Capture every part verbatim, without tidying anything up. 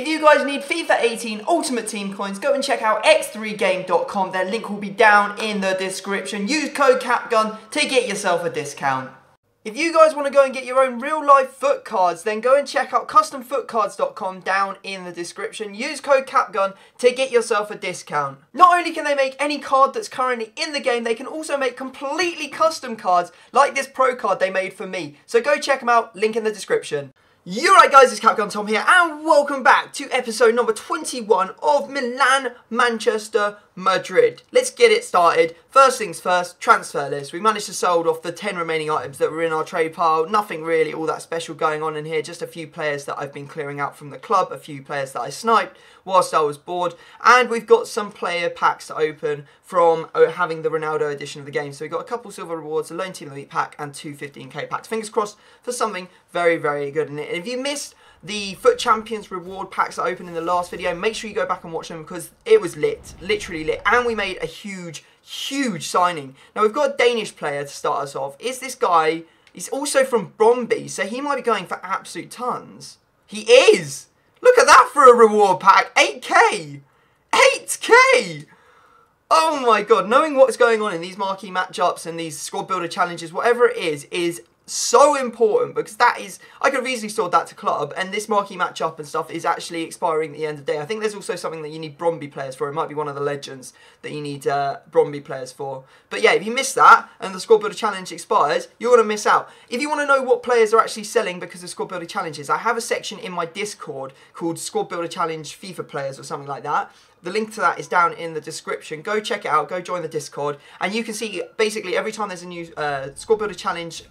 If you guys need FIFA eighteen Ultimate Team coins, go and check out x three game dot com. Their link will be down in the description. Use code CAPGUN to get yourself a discount. If you guys want to go and get your own real life foot cards, then go and check out custom foot cards dot com down in the description. Use code CAPGUN to get yourself a discount. Not only can they make any card that's currently in the game, they can also make completely custom cards like this pro card they made for me. So go check them out, link in the description. You're right guys, it's CapGun Tom here and welcome back to episode number twenty-one of Milan, Manchester, Madrid. Let's get it started. First things first, transfer list. We managed to sold off the ten remaining items that were in our trade pile. Nothing really all that special going on in here, just a few players that I've been clearing out from the club, a few players that I sniped whilst I was bored, and we've got some player packs to open from having the Ronaldo edition of the game. So we've got a couple silver rewards, a lone team of the week pack and two fifteen K packs. Fingers crossed for something very, very good in it. If you missed the Foot Champions reward packs that opened in the last video, make sure you go back and watch them because it was lit, literally lit, and we made a huge, huge signing. Now we've got a Danish player to start us off. Is this guy, he's also from Brøndby, so he might be going for absolute tons. He is! Look at that for a reward pack, eight K! eight K! Oh my god, knowing what's going on in these marquee matchups and these squad builder challenges, whatever it is, is so important because that is, I could have easily sold that to club, and this marquee matchup and stuff is actually expiring at the end of the day. I think there's also something that you need Brøndby players for. It might be one of the legends that you need uh, Brøndby players for. But yeah, if you miss that and the squad builder challenge expires, you're going to miss out. If you want to know what players are actually selling because of squad builder challenges, I have a section in my Discord called squad builder challenge FIFA players or something like that. The link to that is down in the description. Go check it out, go join the Discord, and you can see basically every time there's a new uh, squad builder challenge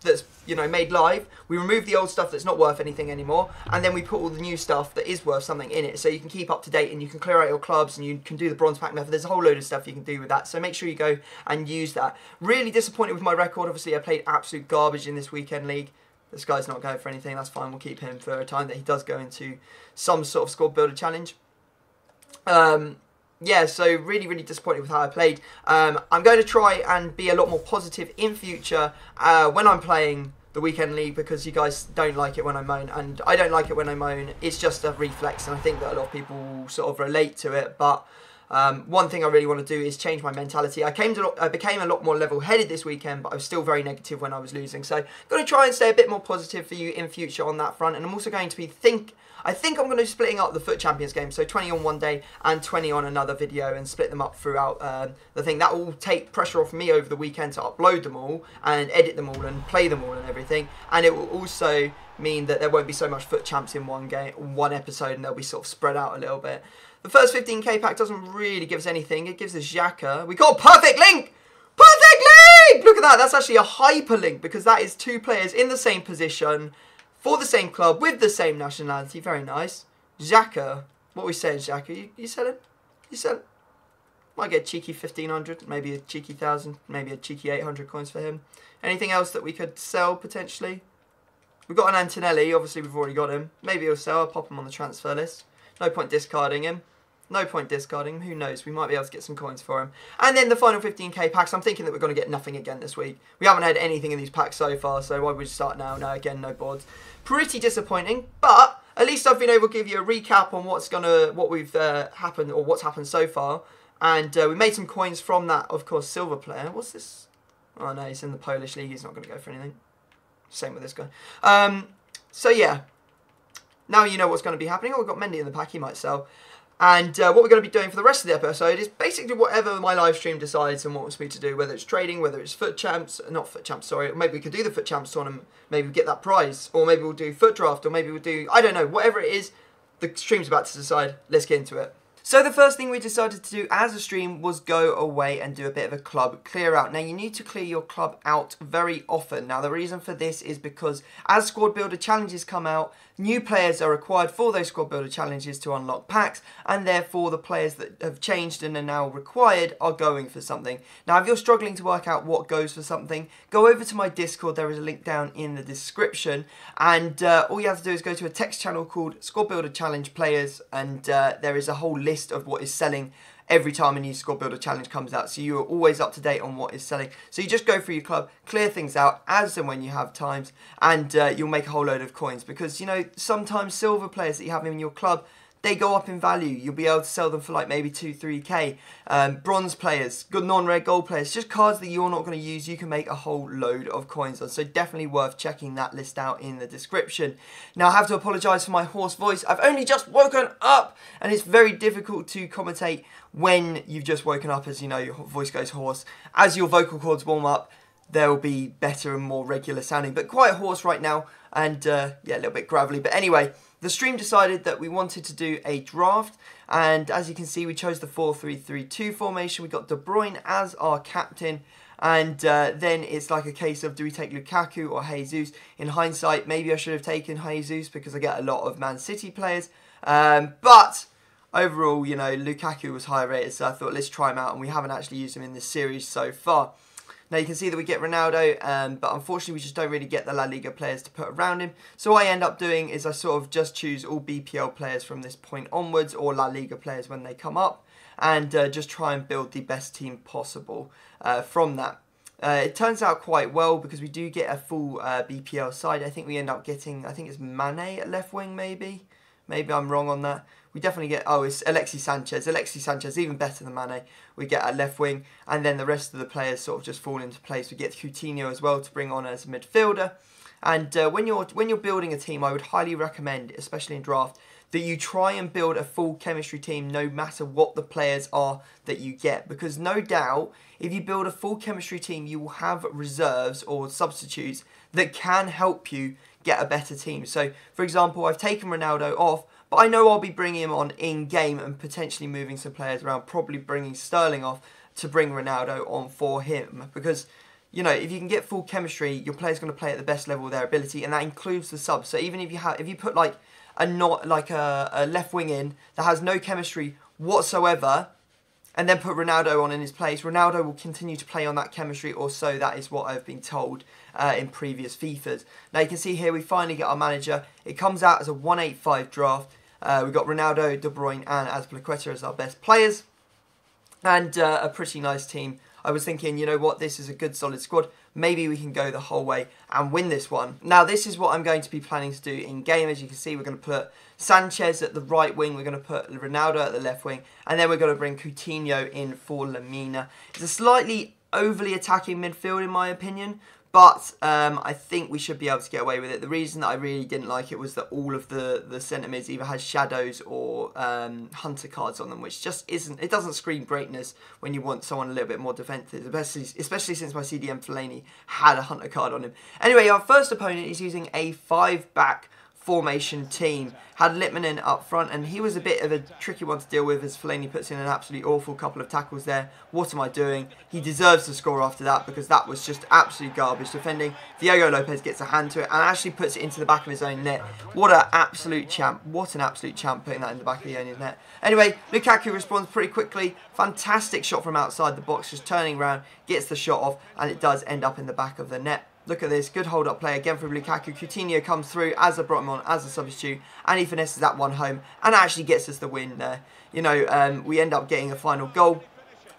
that's, you know, made live, we remove the old stuff that's not worth anything anymore, and then we put all the new stuff that is worth something in it, so you can keep up to date and you can clear out your clubs and you can do the bronze pack method. There's a whole load of stuff you can do with that, so make sure you go and use that. Really disappointed with my record. Obviously I played absolute garbage in this weekend league. This guy's not going for anything, that's fine, we'll keep him for a time that he does go into some sort of squad builder challenge. um Yeah, so really, really disappointed with how I played. Um, I'm going to try and be a lot more positive in future uh, when I'm playing the Weekend League because you guys don't like it when I moan, and I don't like it when I moan. It's just a reflex, and I think that a lot of people sort of relate to it, but Um, one thing I really want to do is change my mentality. I came to, I became a lot more level-headed this weekend, but I was still very negative when I was losing. So I'm going to try and stay a bit more positive for you in future on that front. And I'm also going to be think. I think I'm going to be splitting up the Foot Champions game, so twenty on one day and twenty on another video, and split them up throughout um, the thing. That will take pressure off me over the weekend to upload them all and edit them all and play them all and everything. And it will also mean that there won't be so much Foot Champs in one game, one episode, and they'll be sort of spread out a little bit. The first fifteen K pack doesn't really give us anything. It gives us Xhaka. We got a perfect link! Perfect link! Look at that. That's actually a hyperlink because that is two players in the same position, for the same club, with the same nationality. Very nice. Xhaka. What are we saying, Xhaka? You, you selling? You selling? Might get a cheeky fifteen hundred, maybe a cheeky one thousand, maybe a cheeky eight hundred coins for him. Anything else that we could sell, potentially? We've got an Antonelli. Obviously, we've already got him. Maybe he'll sell. I'll pop him on the transfer list. No point discarding him. No point discarding him. Who knows? We might be able to get some coins for him. And then the final fifteen K packs. I'm thinking that we're going to get nothing again this week. We haven't had anything in these packs so far, so why would we start now? No, again, no boards. Pretty disappointing, but at least I've been able to give you a recap on what's gonna, what we've uh, happened or what's happened so far. And uh, we made some coins from that, of course, silver player. What's this? Oh no, he's in the Polish league. He's not going to go for anything. Same with this guy. Um, so yeah, now you know what's going to be happening. Oh, we've got Mendy in the pack. He might sell. And uh, what we're going to be doing for the rest of the episode is basically whatever my live stream decides and wants me to do, whether it's trading, whether it's Foot Champs, not Foot Champs, sorry, or maybe we could do the Foot Champs tournament, maybe we get that prize, or maybe we'll do Foot Draft, or maybe we'll do, I don't know, whatever it is, the stream's about to decide. Let's get into it. So the first thing we decided to do as a stream was go away and do a bit of a club clear out. Now you need to clear your club out very often. Now the reason for this is because as squad builder challenges come out, new players are required for those squad builder challenges to unlock packs, and therefore the players that have changed and are now required are going for something. Now if you're struggling to work out what goes for something, go over to my Discord. There is a link down in the description, and uh, all you have to do is go to a text channel called Squad Builder Challenge Players, and uh, there is a whole list list of what is selling every time a new squad builder challenge comes out, so you are always up to date on what is selling. So you just go through your club, clear things out as and when you have times, and uh, you'll make a whole load of coins, because you know sometimes silver players that you have in your club, they go up in value. You'll be able to sell them for like maybe two, three K. Um, bronze players, good non-rare gold players, just cards that you're not going to use, you can make a whole load of coins on. So definitely worth checking that list out in the description. Now I have to apologise for my hoarse voice. I've only just woken up and it's very difficult to commentate when you've just woken up, as you know, your voice goes hoarse. As your vocal cords warm up, they'll be better and more regular sounding, but quite hoarse right now and uh, yeah, a little bit gravelly. But anyway, the stream decided that we wanted to do a draft, and as you can see, we chose the four three three two formation. We got De Bruyne as our captain, and uh, then it's like a case of, do we take Lukaku or Jesus? In hindsight, maybe I should have taken Jesus because I get a lot of Man City players, um, but overall, you know, Lukaku was high rated, so I thought let's try him out, and we haven't actually used him in this series so far. Now you can see that we get Ronaldo, um, but unfortunately we just don't really get the La Liga players to put around him. So what I end up doing is I sort of just choose all B P L players from this point onwards, or La Liga players when they come up, and uh, just try and build the best team possible uh, from that. Uh, it turns out quite well because we do get a full uh, B P L side. I think we end up getting, I think it's Mane at left wing maybe. Maybe I'm wrong on that. We definitely get, oh, it's Alexis Sanchez. Alexis Sanchez, even better than Mane, we get at left wing. And then the rest of the players sort of just fall into place. We get Coutinho as well to bring on as a midfielder. And uh, when you're when you're building a team, I would highly recommend, especially in draft, that you try and build a full chemistry team no matter what the players are that you get. Because no doubt, if you build a full chemistry team, you will have reserves or substitutes that can help you get a better team. So, for example, I've taken Ronaldo off, but I know I'll be bringing him on in-game and potentially moving some players around, probably bringing Sterling off to bring Ronaldo on for him. Because, you know, if you can get full chemistry, your player's going to play at the best level of their ability, and that includes the subs. So even if you have, if you put like a not like a, a left wing in that has no chemistry whatsoever, and then put Ronaldo on in his place, Ronaldo will continue to play on that chemistry, or so that is what I've been told uh, in previous FIFAs. Now you can see here we finally get our manager. It comes out as a one eight five draft. Uh, we've got Ronaldo, De Bruyne and Azpilicueta as our best players. And uh, a pretty nice team. I was thinking, you know what, this is a good solid squad. Maybe we can go the whole way and win this one. Now this is what I'm going to be planning to do in game. As you can see, we're going to put Sanchez at the right wing, we're going to put Ronaldo at the left wing, and then we're going to bring Coutinho in for Lamina. It's a slightly overly attacking midfield in my opinion, but um, I think we should be able to get away with it. The reason that I really didn't like it was that all of the, the centre mids either had shadows or um, hunter cards on them, which just isn't, it doesn't scream greatness when you want someone a little bit more defensive, especially, especially since my C D M Fellaini had a hunter card on him. Anyway, our first opponent is using a five-back formation team. Had Litmanen up front, and he was a bit of a tricky one to deal with, as Fellaini puts in an absolutely awful couple of tackles there. What am I doing? He deserves to score after that, because that was just absolute garbage defending. Diego Lopez gets a hand to it and actually puts it into the back of his own net. What an absolute champ. What an absolute champ putting that in the back of the own net. Anyway, Lukaku responds pretty quickly. Fantastic shot from outside the box, just turning around, gets the shot off, and it does end up in the back of the net. Look at this, good hold-up play again from Lukaku. Coutinho comes through as I brought him on as a substitute, and he finesses that one home and actually gets us the win there. You know, um, we end up getting a final goal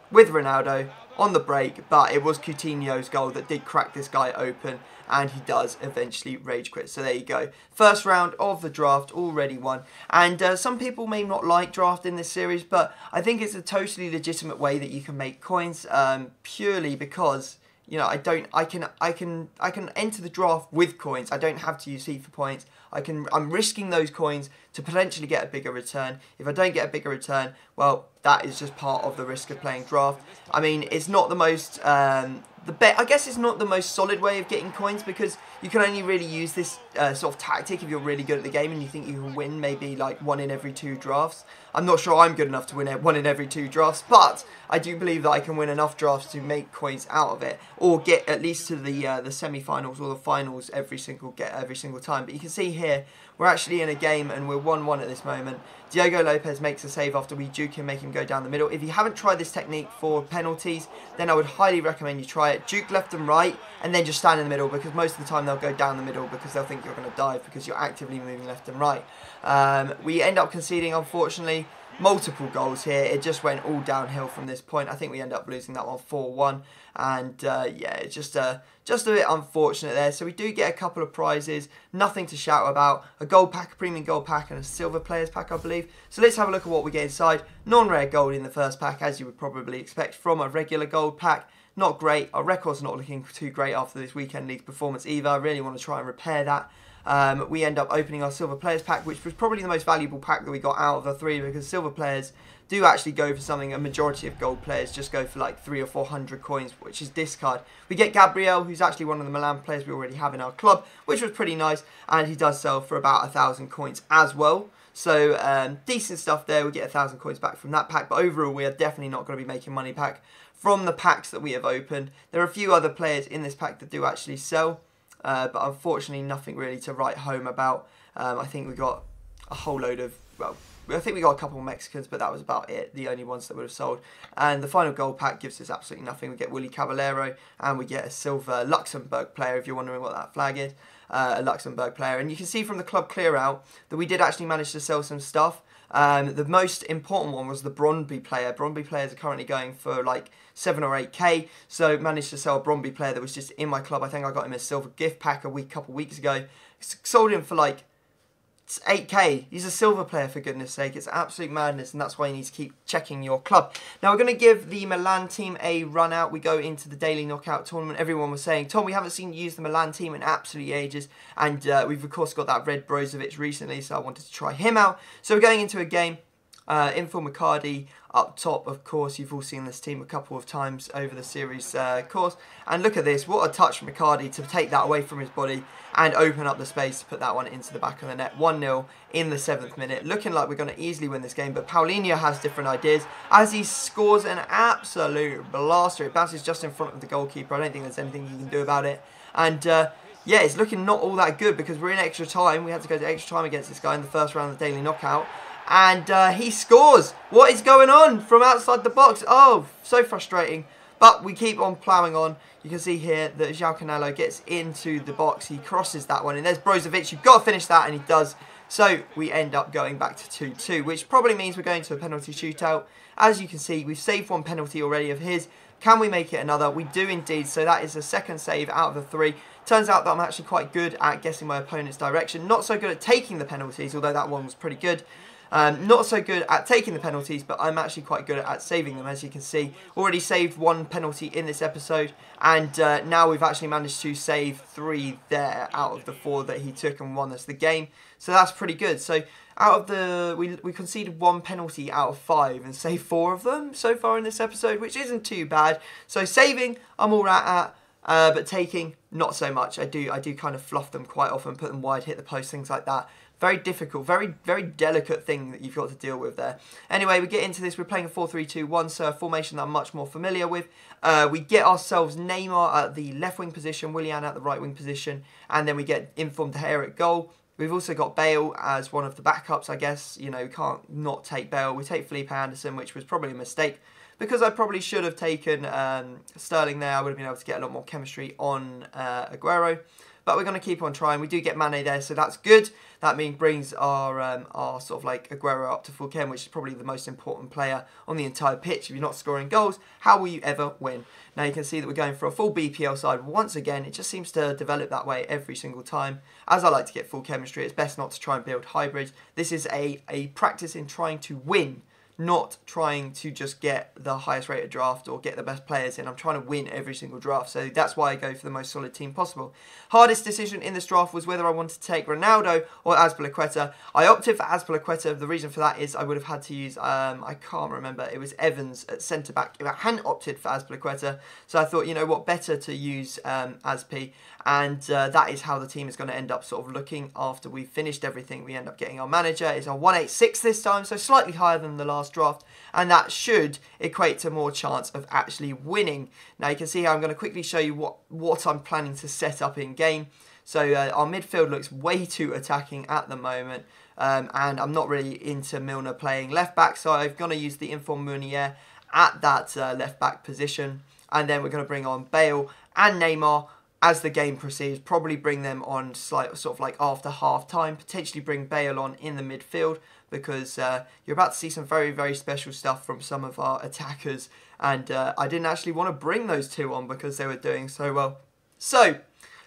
with Ronaldo on the break, but it was Coutinho's goal that did crack this guy open, and he does eventually rage quit. So there you go. First round of the draft already won. And uh, some people may not like drafting this series, but I think it's a totally legitimate way that you can make coins, um, purely because, you know, I don't. I can. I can. I can enter the draft with coins. I don't have to use FIFA points. I can. I'm risking those coins to potentially get a bigger return. If I don't get a bigger return, well, that is just part of the risk of playing draft. I mean, it's not the most. Um, the be I guess it's not the most solid way of getting coins, because you can only really use this uh, sort of tactic if you're really good at the game and you think you can win maybe like one in every two drafts. I'm not sure I'm good enough to win one in every two drafts, but I do believe that I can win enough drafts to make coins out of it, or get at least to the uh, the semi-finals or the finals every single get every single time. But you can see here we're actually in a game and we're one one at this moment. Diego Lopez makes a save after we duke him, make him go down the middle. If you haven't tried this technique for penalties, then I would highly recommend you try it. Duke left and right, and then just stand in the middle, because most of the time they'll go down the middle because they'll think you're going to dive because you're actively moving left and right. Um, we end up conceding, unfortunately. multiple goals here. It just went all downhill from this point. I think we end up losing that one four one. And uh, yeah, it's just a, just a bit unfortunate there. So we do get a couple of prizes. Nothing to shout about. A gold pack, a premium gold pack, and a silver players pack, I believe. So let's have a look at what we get inside. Non-rare gold in the first pack, as you would probably expect from a regular gold pack. Not great. Our record's not looking too great after this weekend league performance either. I really want to try and repair that. Um, we end up opening our silver players pack, which was probably the most valuable pack that we got out of the three, because silver players do actually go for something. A majority of gold players just go for like three or four hundred coins, which is discard. We get Gabriel, who's actually one of the Milan players we already have in our club, which was pretty nice, and he does sell for about a thousand coins as well. So um, decent stuff there. We get a thousand coins back from that pack, but overall we are definitely not going to be making money back from the packs that we have opened. There are a few other players in this pack that do actually sell, uh, but unfortunately nothing really to write home about. Um, I think we got a whole load of, well, I think we got a couple of Mexicans, but that was about it, the only ones that would have sold. And the final gold pack gives us absolutely nothing. We get Willy Caballero, and we get a silver Luxembourg player, if you're wondering what that flag is, uh, a Luxembourg player. And you can see from the club clear out that we did actually manage to sell some stuff. Um, the most important one was the Brøndby player. Brøndby players are currently going for like seven or eight K, so managed to sell a Brøndby player that was just in my club. I think I got him a silver gift pack a week, couple weeks ago. Sold him for like eight K. He's a silver player, for goodness sake. It's absolute madness, and that's why you need to keep checking your club. Now we're going to give the Milan team a run out. We go into the daily knockout tournament. Everyone was saying, Tom, we haven't seen you use the Milan team in absolutely ages, and uh, we've of course got that red Brozovic recently, so I wanted to try him out. So we're going into a game. Uh, Info McCarthy up top, of course. You've all seen this team a couple of times over the series uh, course. And look at this. What a touch from McCarthy to take that away from his body and open up the space to put that one into the back of the net. one nil in the seventh minute. Looking like we're going to easily win this game. But Paulinho has different ideas as he scores an absolute blaster. It bounces just in front of the goalkeeper. I don't think there's anything you can do about it. And uh, yeah, it's looking not all that good because we're in extra time. We had to go to extra time against this guy in the first round of the daily knockout. And uh, he scores. What is going on from outside the box? Oh, so frustrating. But we keep on ploughing on. You can see here that João Canelo gets into the box. He crosses that one. And there's Brozovic. You've got to finish that. And he does. So we end up going back to two two, which probably means we're going to a penalty shootout. As you can see, we've saved one penalty already of his. Can we make it another? We do indeed. So that is the second save out of the three. Turns out that I'm actually quite good at guessing my opponent's direction. Not so good at taking the penalties, although that one was pretty good. Um, not so good at taking the penalties, but I'm actually quite good at saving them, as you can see. Already saved one penalty in this episode, and uh, now we've actually managed to save three there out of the four that he took and won us the game. So that's pretty good. So out of the, we, we conceded one penalty out of five and saved four of them so far in this episode, which isn't too bad. So saving, I'm all right at. Uh, but taking, not so much. I do I do kind of fluff them quite often, put them wide, hit the post, things like that. Very difficult, very very delicate thing that you've got to deal with there. Anyway, we get into this. We're playing a four three two one, so a formation that I'm much more familiar with. Uh, we get ourselves Neymar at the left wing position, Willian at the right wing position, and then we get informed here at goal. We've also got Bale as one of the backups, I guess. You know, we can't not take Bale. We take Felipe Anderson, which was probably a mistake, because I probably should have taken um, Sterling there. I would have been able to get a lot more chemistry on uh, Aguero. But we're going to keep on trying. We do get Mane there, so that's good. That means brings our um, our sort of like Aguero up to full chem, which is probably the most important player on the entire pitch. If you're not scoring goals, how will you ever win? Now you can see that we're going for a full B P L side once again. It just seems to develop that way every single time. As I like to get full chemistry, it's best not to try and build hybrids. This is a, a practice in trying to win, not trying to just get the highest rate of draft or get the best players in. I'm trying to win every single draft, so that's why I go for the most solid team possible. Hardest decision in this draft was whether I wanted to take Ronaldo or Azpilicueta. I opted for Azpilicueta. The reason for that is I would have had to use, um, I can't remember, it was Evans at centre-back. If I hadn't opted for Azpilicueta, so I thought, you know what, better to use um, Azpi, and uh, that is how the team is going to end up sort of looking after we've finished everything. We end up getting our manager. It's a one eighty-six this time, so slightly higher than the last draft, and that should equate to more chance of actually winning. Now you can see how I'm going to quickly show you what what I'm planning to set up in game. So uh, our midfield looks way too attacking at the moment, um, and I'm not really into Milner playing left back, so I'm going to use the informed Munier at that uh, left back position, and then we're going to bring on Bale and Neymar as the game proceeds. Probably bring them on slight, sort of like after half time, potentially bring Bale on in the midfield. because uh, you're about to see some very, very special stuff from some of our attackers. And uh, I didn't actually want to bring those two on because they were doing so well. So,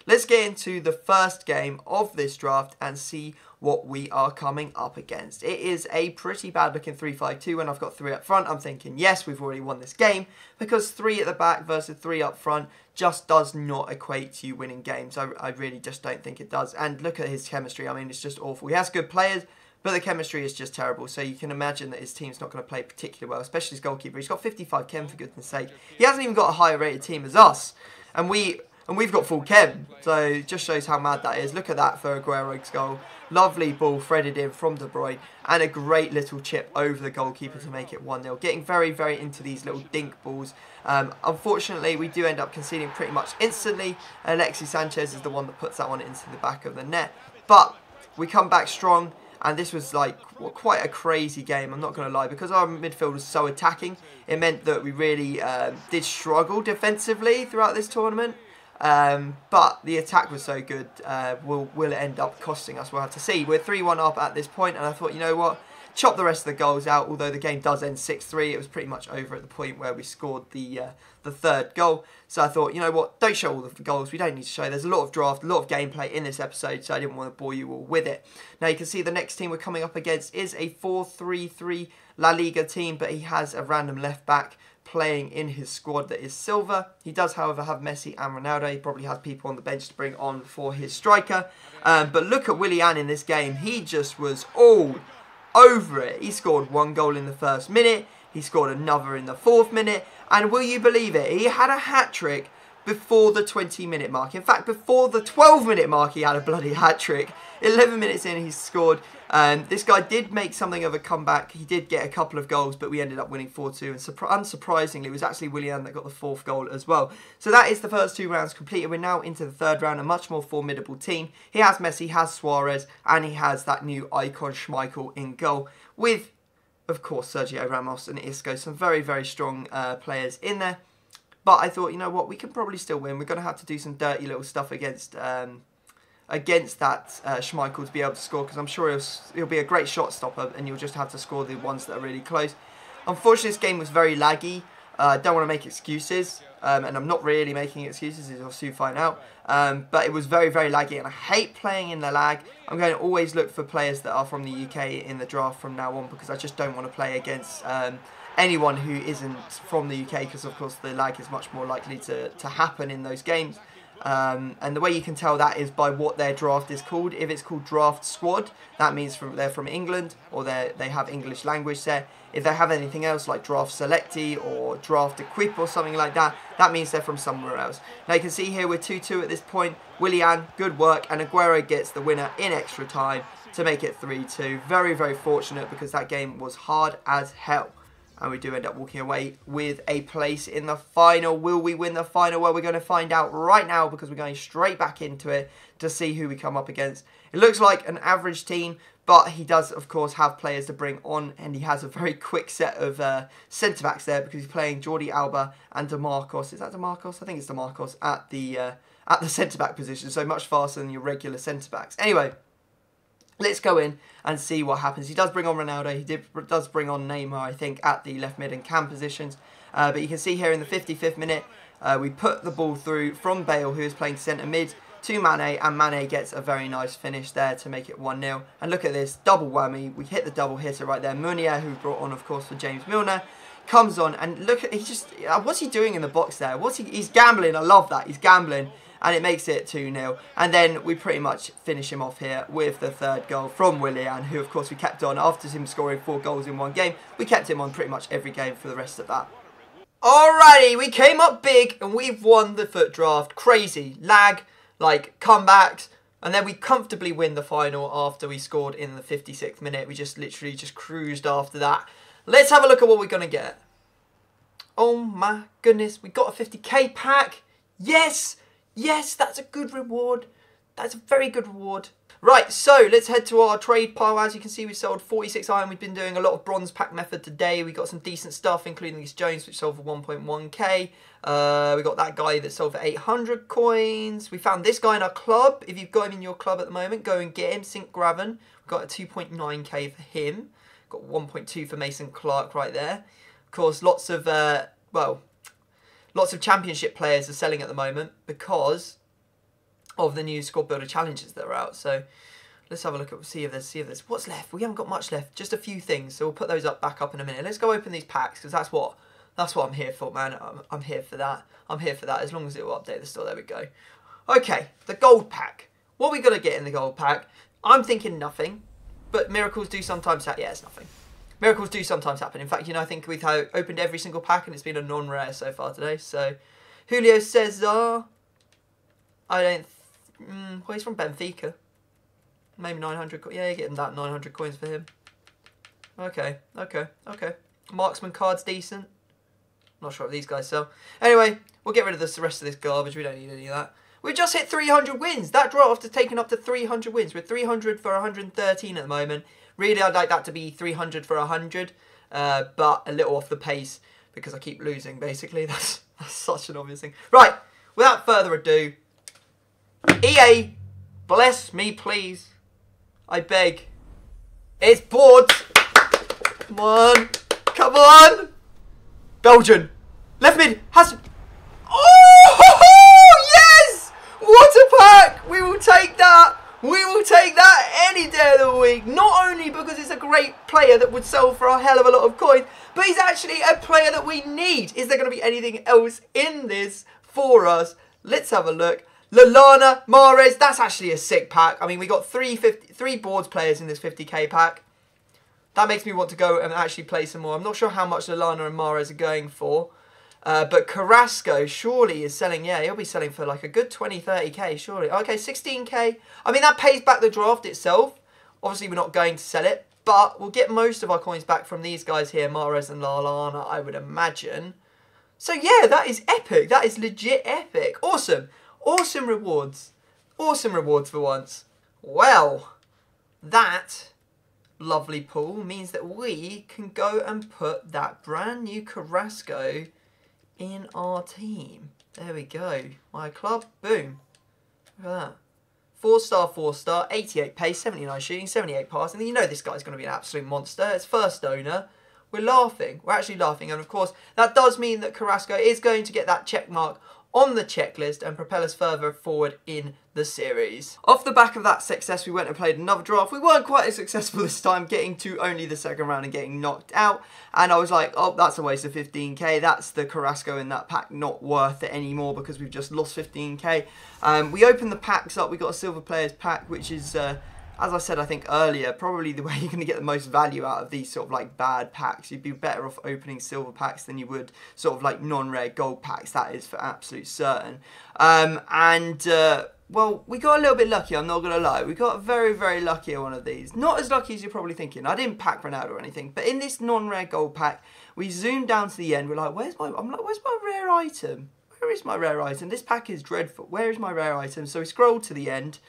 let's get into the first game of this draft and see what we are coming up against. It is a pretty bad looking three five two. When I've got three up front, I'm thinking, yes, we've already won this game, because three at the back versus three up front just does not equate to you winning games. I, I really just don't think it does. And look at his chemistry. I mean, it's just awful. He has good players, but the chemistry is just terrible. So you can imagine that his team's not going to play particularly well, especially his goalkeeper. He's got fifty-five chem, for goodness sake. He hasn't even got a higher rated team as us. And we... And we've got full chem, so it just shows how mad that is. Look at that for Aguero's goal. Lovely ball threaded in from De Bruyne, and a great little chip over the goalkeeper to make it one nil. Getting very, very into these little dink balls. Um, unfortunately, we do end up conceding pretty much instantly. Alexis Sanchez is the one that puts that one into the back of the net. But we come back strong, and this was like quite a crazy game, I'm not going to lie, because our midfield was so attacking. It meant that we really um, did struggle defensively throughout this tournament. Um, but the attack was so good, uh, will, will it end up costing us? We'll have to see. We're three one up at this point, and I thought, you know what, chop the rest of the goals out, although the game does end six three. It was pretty much over at the point where we scored the uh, the third goal. So I thought, you know what, don't show all the goals. We don't need to show. There's a lot of draft, a lot of gameplay in this episode, so I didn't want to bore you all with it. Now you can see the next team we're coming up against is a four three three La Liga team, but he has a random left back playing in his squad that is Silva. He does, however, have Messi and Ronaldo. He probably has people on the bench to bring on for his striker. Um, but look at Willian in this game. He just was all over it. He scored one goal in the first minute. He scored another in the fourth minute. And will you believe it? He had a hat-trick before the twenty-minute mark. In fact, before the twelve-minute mark, he had a bloody hat-trick. eleven minutes in, he scored. Um, this guy did make something of a comeback. He did get a couple of goals, but we ended up winning four two. And unsurprisingly, it was actually Willian that got the fourth goal as well. So that is the first two rounds completed. We're now into the third round, a much more formidable team. He has Messi, has Suarez, and he has that new icon Schmeichel in goal with, of course, Sergio Ramos and Isco. Some very, very strong uh, players in there. But I thought, you know what, we can probably still win. We're going to have to do some dirty little stuff against um, against that uh, Schmeichel to be able to score, because I'm sure he'll, he'll be a great shot stopper, and you'll just have to score the ones that are really close. Unfortunately, this game was very laggy. I uh, don't want to make excuses, um, and I'm not really making excuses, as you'll soon find out. Um, but it was very, very laggy, and I hate playing in the lag. I'm going to always look for players that are from the U K in the draft from now on, because I just don't want to play against... Um, anyone who isn't from the U K, because of course the lag is much more likely to, to happen in those games. Um, and the way you can tell that is by what their draft is called. If it's called draft squad, that means from they're from England, or they they have English language there. If they have anything else like draft selectee or draft equip or something like that, that means they're from somewhere else. Now you can see here we're two two at this point. Willian, good work, and Aguero gets the winner in extra time to make it three two. Very, very fortunate, because that game was hard as hell. And we do end up walking away with a place in the final. Will we win the final? Well, we're going to find out right now, because we're going straight back into it to see who we come up against. It looks like an average team, but he does, of course, have players to bring on. And he has a very quick set of uh, centre-backs there, because he's playing Jordi Alba and DeMarcos. Is that DeMarcos? I think it's DeMarcos at the, uh, at the centre-back position. So much faster than your regular centre-backs. Anyway, let's go in and see what happens. He does bring on Ronaldo. He did, does bring on Neymar, I think, at the left mid and cam positions. Uh, but you can see here in the fifty-fifth minute, uh, we put the ball through from Bale, who is playing centre mid, to Mane. And Mane gets a very nice finish there to make it one nil. And look at this, double whammy. We hit the double hitter right there. Munier, who brought on, of course, for James Milner, comes on. And look at, he just, what's he doing in the box there? What's he, he's gambling. I love that. He's gambling. And it makes it two nil. And then we pretty much finish him off here with the third goal from Willian, who, of course, we kept on after him scoring four goals in one game. We kept him on pretty much every game for the rest of that. Alrighty, we came up big and we've won the foot draft. Crazy. Lag, like, comebacks. And then we comfortably win the final after we scored in the fifty-sixth minute. We just literally just cruised after that. Let's have a look at what we're going to get. Oh my goodness, we got a fifty K pack. Yes! Yes, that's a good reward. That's a very good reward. Right, so let's head to our trade pile. As you can see, we sold forty-six iron. We've been doing a lot of bronze pack method today. We got some decent stuff, including this Jones, which sold for one point one K. Uh, we got that guy that sold for eight hundred coins. We found this guy in our club. If you've got him in your club at the moment, go and get him. Sink Graven. We've got a two point nine K for him. Got one point two for Mason Clark right there. Of course, lots of, uh, well, lots of championship players are selling at the moment because of the new squad builder challenges that are out. So let's have a look at, see if there's, see if there's, what's left? We haven't got much left, just a few things. So we'll put those up back up in a minute. Let's go open these packs because that's what, that's what I'm here for, man. I'm, I'm here for that. I'm here for that. As long as it will update the store, there we go. Okay, the gold pack. What are we going to get in the gold pack? I'm thinking nothing, but miracles do sometimes happen. Yeah, it's nothing. Miracles do sometimes happen. In fact, you know, I think we've opened every single pack and it's been a non-rare so far today. So, Julio Cesar. I don't... Mm, well, he's from Benfica. Maybe nine hundred... Yeah, you're getting that nine hundred coins for him. Okay, okay, okay. Marksman card's decent. Not sure if these guys sell. Anyway, we'll get rid of this, the rest of this garbage. We don't need any of that. We just hit three hundred wins. That draw after taking up to three hundred wins. We're three hundred for one hundred thirteen at the moment. Really, I'd like that to be three hundred for one hundred, uh, but a little off the pace because I keep losing, basically. That's, that's such an obvious thing. Right, without further ado, E A, bless me, please. I beg. It's boards. Come on. Come on. Belgian. Left mid. Has... Oh, yes! What a pack. We will take that. We will take that any day of the week. Not only because it's a great player that would sell for a hell of a lot of coins, but he's actually a player that we need. Is there going to be anything else in this for us? Let's have a look. Lallana, Mahrez, that's actually a sick pack. I mean, we got three, fifty, three boards players in this fifty K pack. That makes me want to go and actually play some more. I'm not sure how much Lallana and Mahrez are going for. Uh, but Carrasco surely is selling, yeah, he'll be selling for like a good twenty, thirty K, surely. Okay, sixteen K. I mean, that pays back the draft itself. Obviously, we're not going to sell it, but we'll get most of our coins back from these guys here, Mahrez and Lallana, I would imagine. So, yeah, that is epic. That is legit epic. Awesome. Awesome rewards. Awesome rewards for once. Well, that lovely pool means that we can go and put that brand new Carrasco in our team. There we go. My club. Boom. Look at that. Four star, four star, eighty-eight pace, seventy-nine shooting, seventy-eight passing. You know this guy's going to be an absolute monster. It's first owner. We're laughing. We're actually laughing. And of course, that does mean that Carrasco is going to get that check mark on the checklist and propel us further forward in the series. Off the back of that success, we went and played another draft. We weren't quite as successful this time, getting to only the second round and getting knocked out. And I was like, oh, that's a waste of fifteen K. That's the Carrasco in that pack not worth it anymore because we've just lost fifteen K. Um, we opened the packs up. We got a silver players pack, which is, uh, as I said, I think earlier, probably the way you're going to get the most value out of these sort of like bad packs. You'd be better off opening silver packs than you would sort of like non-rare gold packs. That is for absolute certain. Um, and, uh, well, we got a little bit lucky, I'm not going to lie. We got very, very lucky on one of these. Not as lucky as you're probably thinking. I didn't pack Ronaldo or anything. But in this non-rare gold pack, we zoomed down to the end. We're like, where's my, I'm like, where's my rare item? Where is my rare item? This pack is dreadful. Where is my rare item? So we scrolled to the end.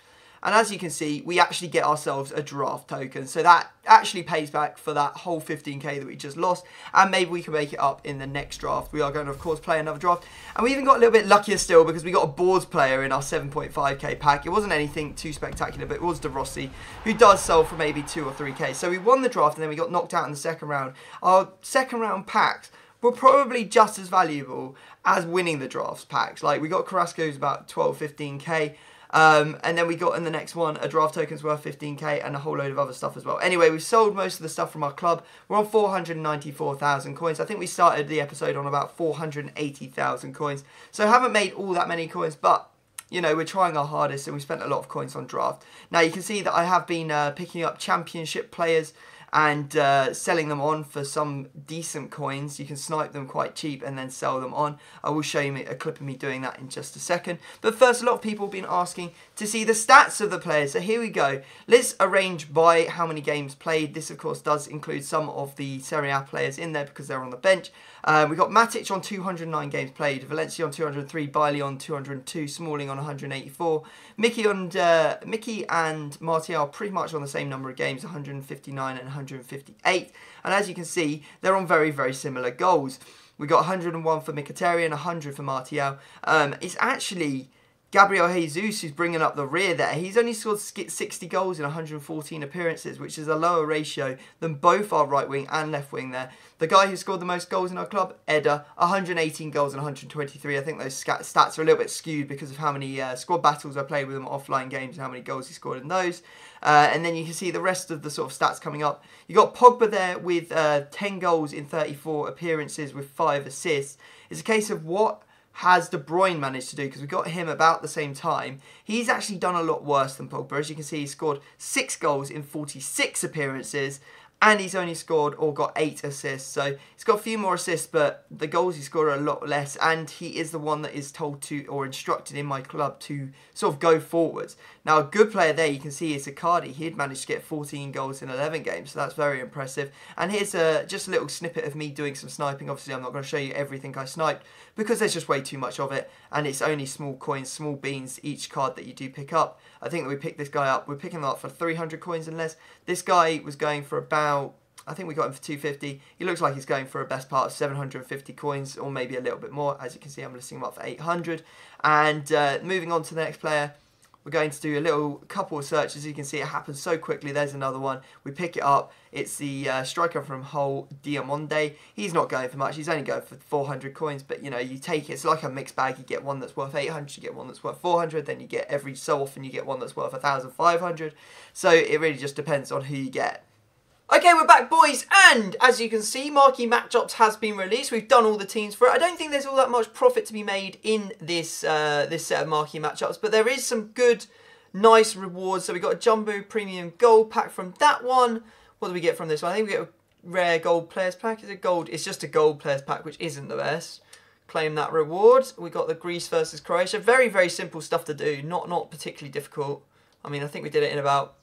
And as you can see, we actually get ourselves a draft token. So that actually pays back for that whole fifteen K that we just lost. And maybe we can make it up in the next draft. We are going to, of course, play another draft. And we even got a little bit luckier still because we got a boards player in our seven point five K pack. It wasn't anything too spectacular, but it was De Rossi, who does sell for maybe two or three K. So we won the draft and then we got knocked out in the second round. Our second round packs were probably just as valuable as winning the drafts packs. Like, we got Carrasco's about twelve, fifteen K. Um, and then we got in the next one a draft token's worth fifteen K and a whole load of other stuff as well. Anyway, we've sold most of the stuff from our club. We're on four hundred ninety-four thousand coins. I think we started the episode on about four hundred eighty thousand coins. So haven't made all that many coins, but, you know, we're trying our hardest and we spent a lot of coins on draft. Now, you can see that I have been uh, picking up championship players and uh, selling them on for some decent coins. You can snipe them quite cheap and then sell them on. I will show you a clip of me doing that in just a second. But first, a lot of people have been asking to see the stats of the players. So here we go. Let's arrange by how many games played. This, of course, does include some of the Serie A players in there because they're on the bench. Uh, we got Matic on two hundred nine games played, Valencia on two hundred three, Bale on two hundred two, Smalling on one hundred eighty-four. Mickey and, uh, Mickey and Martial pretty much on the same number of games, one hundred fifty-nine and one hundred. one hundred fifty-eight, and as you can see, they're on very, very similar goals. We got one hundred and one for Mkhitaryan, one hundred for Martial. Um, it's actually Gabriel Jesus, who's bringing up the rear there, he's only scored sixty goals in one hundred fourteen appearances, which is a lower ratio than both our right wing and left wing there. The guy who scored the most goals in our club, Eder, one hundred eighteen goals and one hundred twenty-three. I think those stats are a little bit skewed because of how many uh, squad battles I played with him offline games and how many goals he scored in those. Uh, and then you can see the rest of the sort of stats coming up. You got Pogba there with uh, ten goals in thirty-four appearances with five assists. It's a case of what has De Bruyne managed to do, because we got him about the same time. He's actually done a lot worse than Pogba. As you can see, he scored six goals in forty-six appearances, and he's only scored or got eight assists. So he's got a few more assists, but the goals he scored are a lot less, and he is the one that is told to or instructed in my club to sort of go forwards. Now, a good player there you can see is Icardi. He had managed to get fourteen goals in eleven games, so that's very impressive. And here's a, just a little snippet of me doing some sniping. Obviously, I'm not going to show you everything I sniped because there's just way too much of it, and it's only small coins, small beans, each card that you do pick up. I think that we picked this guy up. We're picking him up for three hundred coins and less. This guy was going for about... I think we got him for two fifty. He looks like he's going for a best part of seven hundred fifty coins, or maybe a little bit more. As you can see, I'm listing him up for eight hundred. And uh, moving on to the next player, we're going to do a little couple of searches. You can see it happens so quickly. There's another one. We pick it up. It's the uh, striker from Hull, Diamande. He's not going for much. He's only going for four hundred coins. But, you know, you take it. It's like a mixed bag. You get one that's worth eight hundred. You get one that's worth four hundred. Then you get every so often you get one that's worth one thousand five hundred. So it really just depends on who you get. Okay, we're back, boys, and as you can see, Marquee Matchups has been released. We've done all the teams for it. I don't think there's all that much profit to be made in this uh, this set of Marquee Matchups, but there is some good, nice rewards. So we got a Jumbo Premium Gold Pack from that one. What do we get from this one? I think we get a Rare Gold Players Pack. Is it gold? It's just a Gold Players Pack, which isn't the best. Claim that reward. We got the Greece versus Croatia. Very, very simple stuff to do. Not, not particularly difficult. I mean, I think we did it in about...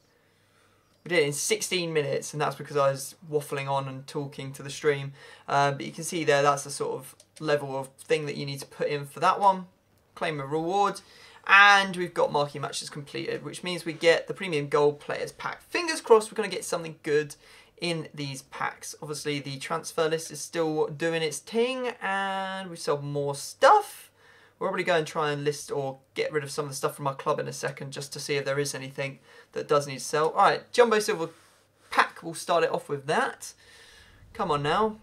We did it in sixteen minutes, and that's because I was waffling on and talking to the stream. Uh, but you can see there, that's the sort of level of thing that you need to put in for that one. Claim a reward. And we've got Marquee Matches completed, which means we get the Premium Gold Players Pack. Fingers crossed we're going to get something good in these packs. Obviously, the transfer list is still doing its thing, and we've sold more stuff. We're probably going to try and list or get rid of some of the stuff from our club in a second just to see if there is anything that does need to sell. All right, Jumbo Silver Pack, we'll start it off with that. Come on now.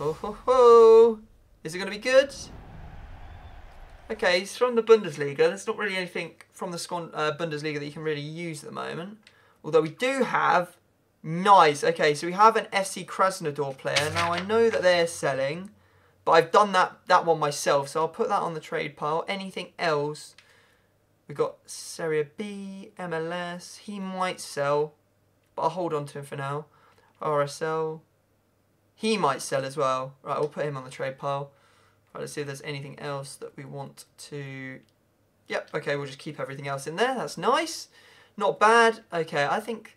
Ho, ho, ho. Is it going to be good? Okay, it's from the Bundesliga. There's not really anything from the Bundesliga that you can really use at the moment. Although we do have... Nice. Okay, so we have an F C Krasnodar player. Now, I know that they're selling... But I've done that, that one myself, so I'll put that on the trade pile. Anything else? We've got Serie B, M L S. He might sell, but I'll hold on to him for now. R S L. He might sell as well. Right, we'll put him on the trade pile. Right, let's see if there's anything else that we want to... Yep, okay, we'll just keep everything else in there. That's nice. Not bad. Okay, I think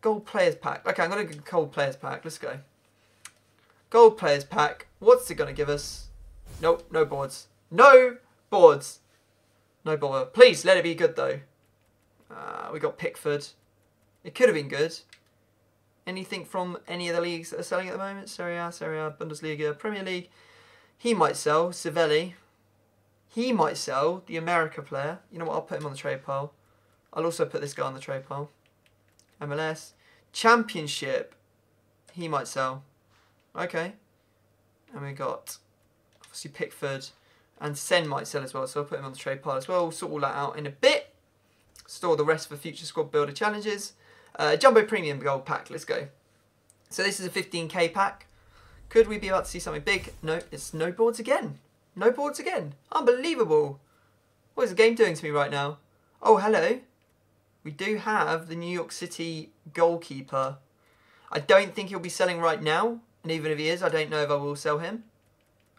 Gold Players Pack. Okay, I'm going to go Gold Players Pack. Let's go. Gold Players Pack. What's it going to give us? Nope, no boards. No boards. No bother. Please, let it be good, though. Uh, we got Pickford. It could have been good. Anything from any of the leagues that are selling at the moment? Serie A, Serie A, Bundesliga, Premier League. He might sell. Civelli. He might sell. The America player. You know what? I'll put him on the trade pile. I'll also put this guy on the trade pile. M L S. Championship. He might sell. Okay, and we got obviously Pickford and Sen might sell as well, so I'll put him on the trade pile as well. We'll sort all that out in a bit. Store the rest for future squad builder challenges. Uh, Jumbo Premium Gold Pack, let's go. So this is a fifteen K pack. Could we be about to see something big? No, it's no boards again. No boards again. Unbelievable. What is the game doing to me right now? Oh, hello. We do have the New York City goalkeeper. I don't think he'll be selling right now. And even if he is, I don't know if I will sell him.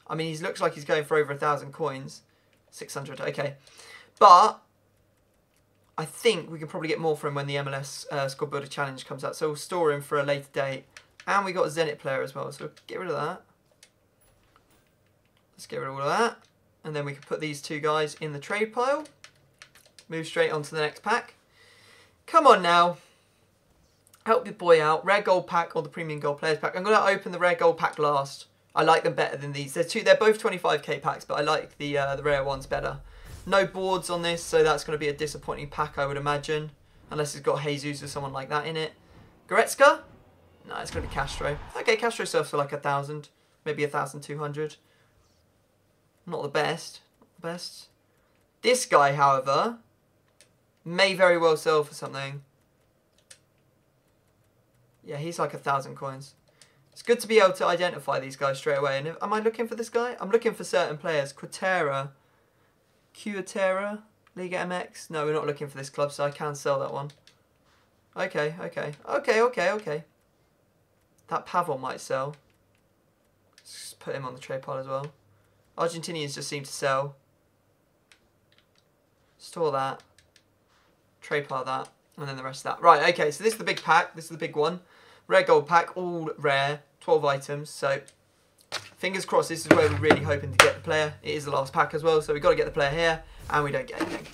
I mean, he looks like he's going for over a thousand coins. six hundred, okay. But I think we can probably get more for him when the M L S uh, Squad Builder Challenge comes out. So we'll store him for a later date. And we got a Zenit player as well. So we'll get rid of that. Let's get rid of all of that. And then we can put these two guys in the trade pile. Move straight on to the next pack. Come on now. Help your boy out. Rare Gold Pack or the Premium Gold Players Pack. I'm going to open the Rare Gold Pack last. I like them better than these. They're two. They're both twenty-five K packs, but I like the uh, the rare ones better. No boards on this, so that's going to be a disappointing pack, I would imagine. Unless it's got Jesus or someone like that in it. Goretzka? No, it's going to be Castro. Okay, Castro serves for like a thousand. Maybe a thousand two hundred. Not the best. Best. This guy, however, may very well sell for something. Yeah, he's like a thousand coins. It's good to be able to identify these guys straight away. And if, am I looking for this guy? I'm looking for certain players. Quatera. Quatera. Liga M X. No, we're not looking for this club, so I can sell that one. Okay, okay. Okay, okay, okay. That Pavon might sell. Let's put him on the trade pile as well. Argentinians just seem to sell. Store that. Trade pile that. And then the rest of that. Right, okay, so this is the big pack. This is the big one. Rare gold pack, all rare. twelve items, so fingers crossed. This is where we're really hoping to get the player. It is the last pack as well, so we've got to get the player here. And we don't get anything.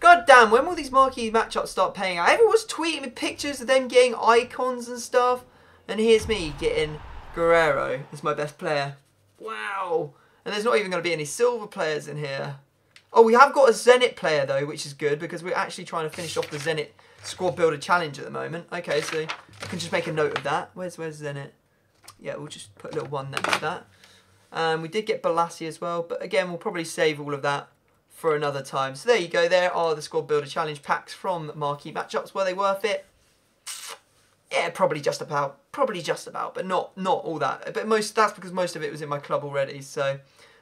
God damn, when will these marquee matchups start paying out? Everyone's tweeting me pictures of them getting icons and stuff. And here's me getting Guerrero as my best player. Wow. And there's not even going to be any silver players in here. Oh, we have got a Zenit player, though, which is good because we're actually trying to finish off the Zenit squad builder challenge at the moment. Okay, so I can just make a note of that. Where's where's Zenit? Yeah, we'll just put a little one next to that. Um, we did get Balassi as well, but again, we'll probably save all of that for another time. So there you go. There are the squad builder challenge packs from marquee matchups. Were they worth it? Yeah, probably just about. Probably just about, but not not all that. But most that's because most of it was in my club already, so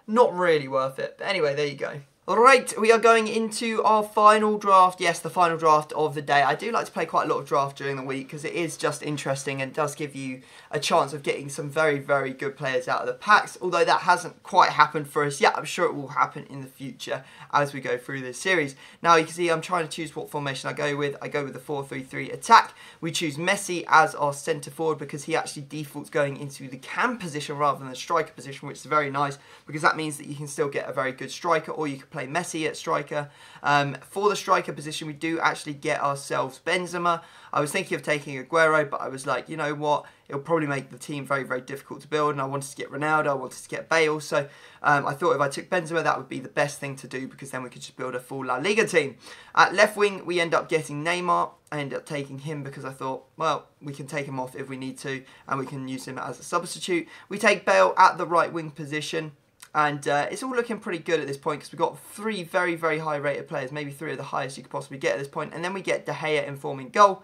not really worth it. But anyway, there you go. Alright, we are going into our final draft. Yes, the final draft of the day. I do like to play quite a lot of draft during the week because it is just interesting and does give you a chance of getting some very, very good players out of the packs. Although that hasn't quite happened for us yet. I'm sure it will happen in the future as we go through this series. Now you can see I'm trying to choose what formation I go with. I go with the four three three attack. We choose Messi as our centre forward because he actually defaults going into the cam position rather than the striker position, which is very nice because that means that you can still get a very good striker or you can play Play Messi at striker. Um, for the striker position, we do actually get ourselves Benzema. I was thinking of taking Aguero, but I was like, you know what? It'll probably make the team very, very difficult to build. And I wanted to get Ronaldo. I wanted to get Bale. So um, I thought if I took Benzema, that would be the best thing to do because then we could just build a full La Liga team. At left wing, we end up getting Neymar. I ended up taking him because I thought, well, we can take him off if we need to and we can use him as a substitute. We take Bale at the right wing position. And uh, it's all looking pretty good at this point because we've got three very, very high-rated players, maybe three of the highest you could possibly get at this point. And then we get De Gea informing goal.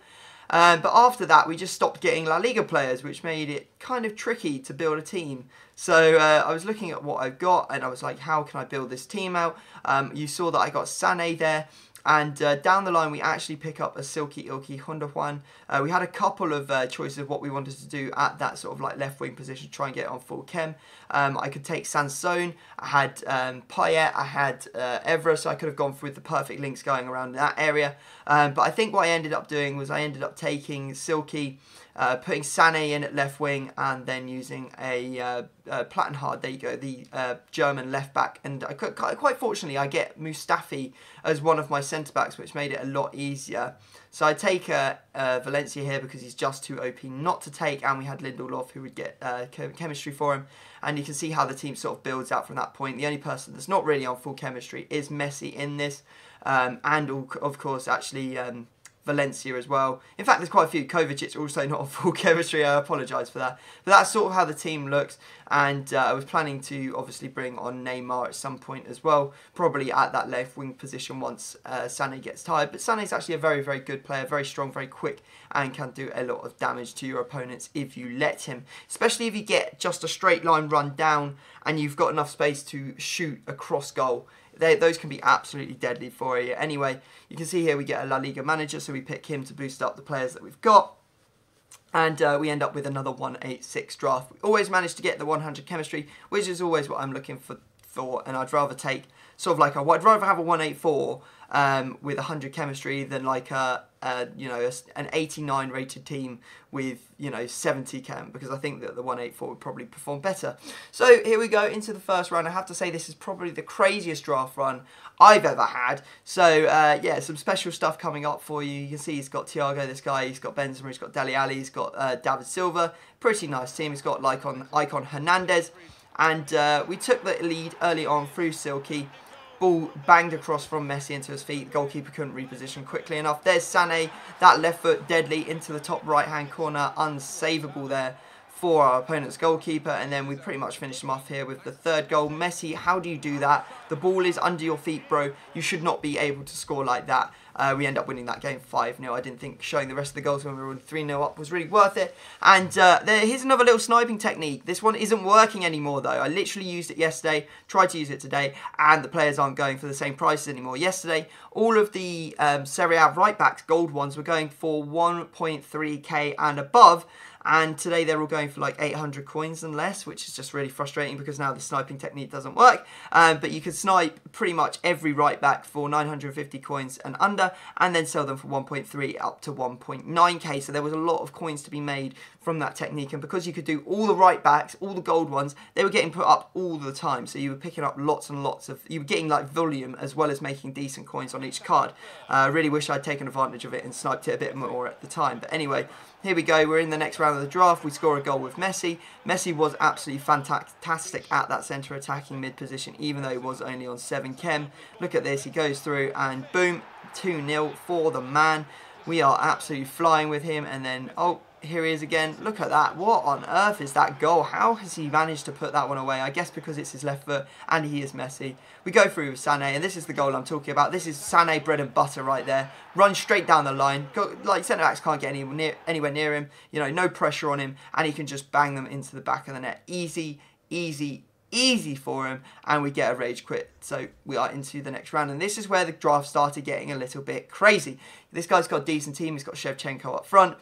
Um, but after that, we just stopped getting La Liga players, which made it kind of tricky to build a team. So uh, I was looking at what I've got, and I was like, how can I build this team out? Um, you saw that I got Sané there. And uh, down the line, we actually pick up a silky, ilky Honda Juan. Uh, we had a couple of uh, choices of what we wanted to do at that sort of like left wing position, try and get on full chem. Um, I could take Sansone, I had um, Payet, I had uh, Evra, so I could have gone through the perfect links going around that area. Um, but I think what I ended up doing was I ended up taking Silky, uh, putting Sané in at left wing, and then using a uh, uh, Plattenhardt, there you go, the uh, German left back. And I could, quite fortunately, I get Mustafi as one of my centre-backs, which made it a lot easier. So I take uh, uh, Valencia here because he's just too O P not to take, and we had Lindelof who would get uh, chem chemistry for him, and you can see how the team sort of builds out from that point. The only person that's not really on full chemistry is Messi in this, um, and all, of course actually um, Valencia as well. In fact, there's quite a few. Kovacic also not on full chemistry. I apologise for that. But that's sort of how the team looks. And uh, I was planning to obviously bring on Neymar at some point as well. Probably at that left wing position once uh, Sané gets tired. But Sané's actually a very, very good player. Very strong, very quick. And can do a lot of damage to your opponents if you let him. Especially if you get just a straight line run down and you've got enough space to shoot across goal. They, those can be absolutely deadly for you. Anyway, you can see here we get a La Liga manager, so we pick him to boost up the players that we've got. And uh, we end up with another one eighty-six draft. We always manage to get the one hundred chemistry, which is always what I'm looking for. for and I'd rather take sort of like a, I'd rather have a one eighty-four um, with one hundred chemistry than like a, a you know a, an eighty-nine rated team with you know seventy chem, because I think that the one eighty-four would probably perform better. So here we go into the first run. I have to say this is probably the craziest draft run I've ever had. So uh, yeah, some special stuff coming up for you. You can see he's got Thiago, this guy. He's got Benzema. He's got Dele Alli. He's got uh, David Silva. Pretty nice team. He's got like on Icon Hernandez. And uh, we took the lead early on through Silky, ball banged across from Messi into his feet. The goalkeeper couldn't reposition quickly enough. There's Sané. That left foot deadly into the top right-hand corner. Unsavable there for our opponent's goalkeeper. And then we pretty much finished him off here with the third goal. Messi, how do you do that? The ball is under your feet, bro. You should not be able to score like that. Uh, we end up winning that game five nil. I didn't think showing the rest of the goals when we were three nil up was really worth it. And uh, there, here's another little sniping technique. This one isn't working anymore, though. I literally used it yesterday, tried to use it today, and the players aren't going for the same prices anymore. Yesterday, all of the um, Serie A right-backs, gold ones, were going for one point three K and above. And today they're all going for like eight hundred coins and less, which is just really frustrating because now the sniping technique doesn't work. Um, but you can snipe pretty much every right back for nine hundred fifty coins and under, and then sell them for one point three up to one point nine K. So there was a lot of coins to be made from that technique. And because you could do all the right backs, all the gold ones, they were getting put up all the time. So you were picking up lots and lots of, you were getting like volume as well as making decent coins on each card. I uh, really wish I'd taken advantage of it and sniped it a bit more at the time. But anyway, here we go, we're in the next round of the draft, we score a goal with Messi. Messi was absolutely fantastic at that centre attacking mid position, even though he was only on seven chem. Look at this, he goes through and boom, two nil for the man. We are absolutely flying with him and then, oh, here he is again. Look at that. What on earth is that goal? How has he managed to put that one away? I guess because it's his left foot and he is Messi. We go through with Sané and this is the goal I'm talking about. This is Sané bread and butter right there. Run straight down the line. Go, like centre-backs can't get any, near, anywhere near him. You know, no pressure on him and he can just bang them into the back of the net. Easy, easy, easy for him and we get a rage quit. So we are into the next round and this is where the draft started getting a little bit crazy. This guy's got a decent team. He's got Shevchenko up front.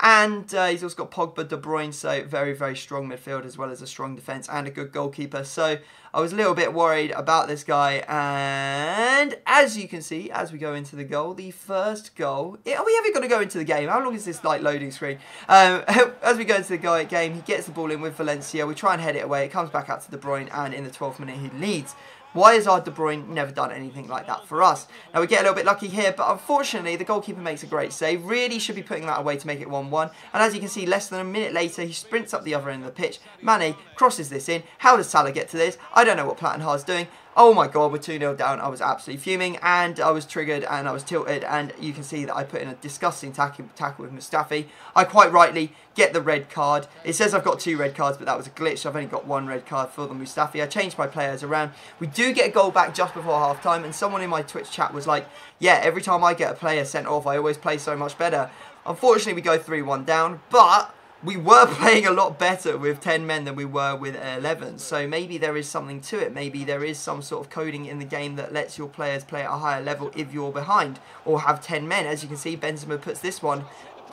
And uh, he's also got Pogba, De Bruyne, so very, very strong midfield as well as a strong defence and a good goalkeeper. So I was a little bit worried about this guy. And as you can see, as we go into the goal, the first goal... Are we ever going to go into the game? How long is this like loading screen? Um, as we go into the guy game, he gets the ball in with Valencia. We try and head it away. It comes back out to De Bruyne and in the twelfth minute, he leads. Why has our De Bruyne never done anything like that for us? Now, we get a little bit lucky here, but unfortunately, the goalkeeper makes a great save. Really should be putting that away to make it one one. And as you can see, less than a minute later, he sprints up the other end of the pitch. Mane crosses this in. How does Salah get to this? I don't know what Plattenhard's doing. Oh my god, we're two nil down. I was absolutely fuming and I was triggered and I was tilted and you can see that I put in a disgusting tackle, tackle with Mustafi. I quite rightly get the red card. It says I've got two red cards, but that was a glitch. I've only got one red card for the Mustafi. I changed my players around. We do get a goal back just before half-time and someone in my Twitch chat was like, yeah, every time I get a player sent off, I always play so much better. Unfortunately, we go three one down, but... we were playing a lot better with ten men than we were with eleven. So maybe there is something to it. Maybe there is some sort of coding in the game that lets your players play at a higher level if you're behind or have ten men. As you can see, Benzema puts this one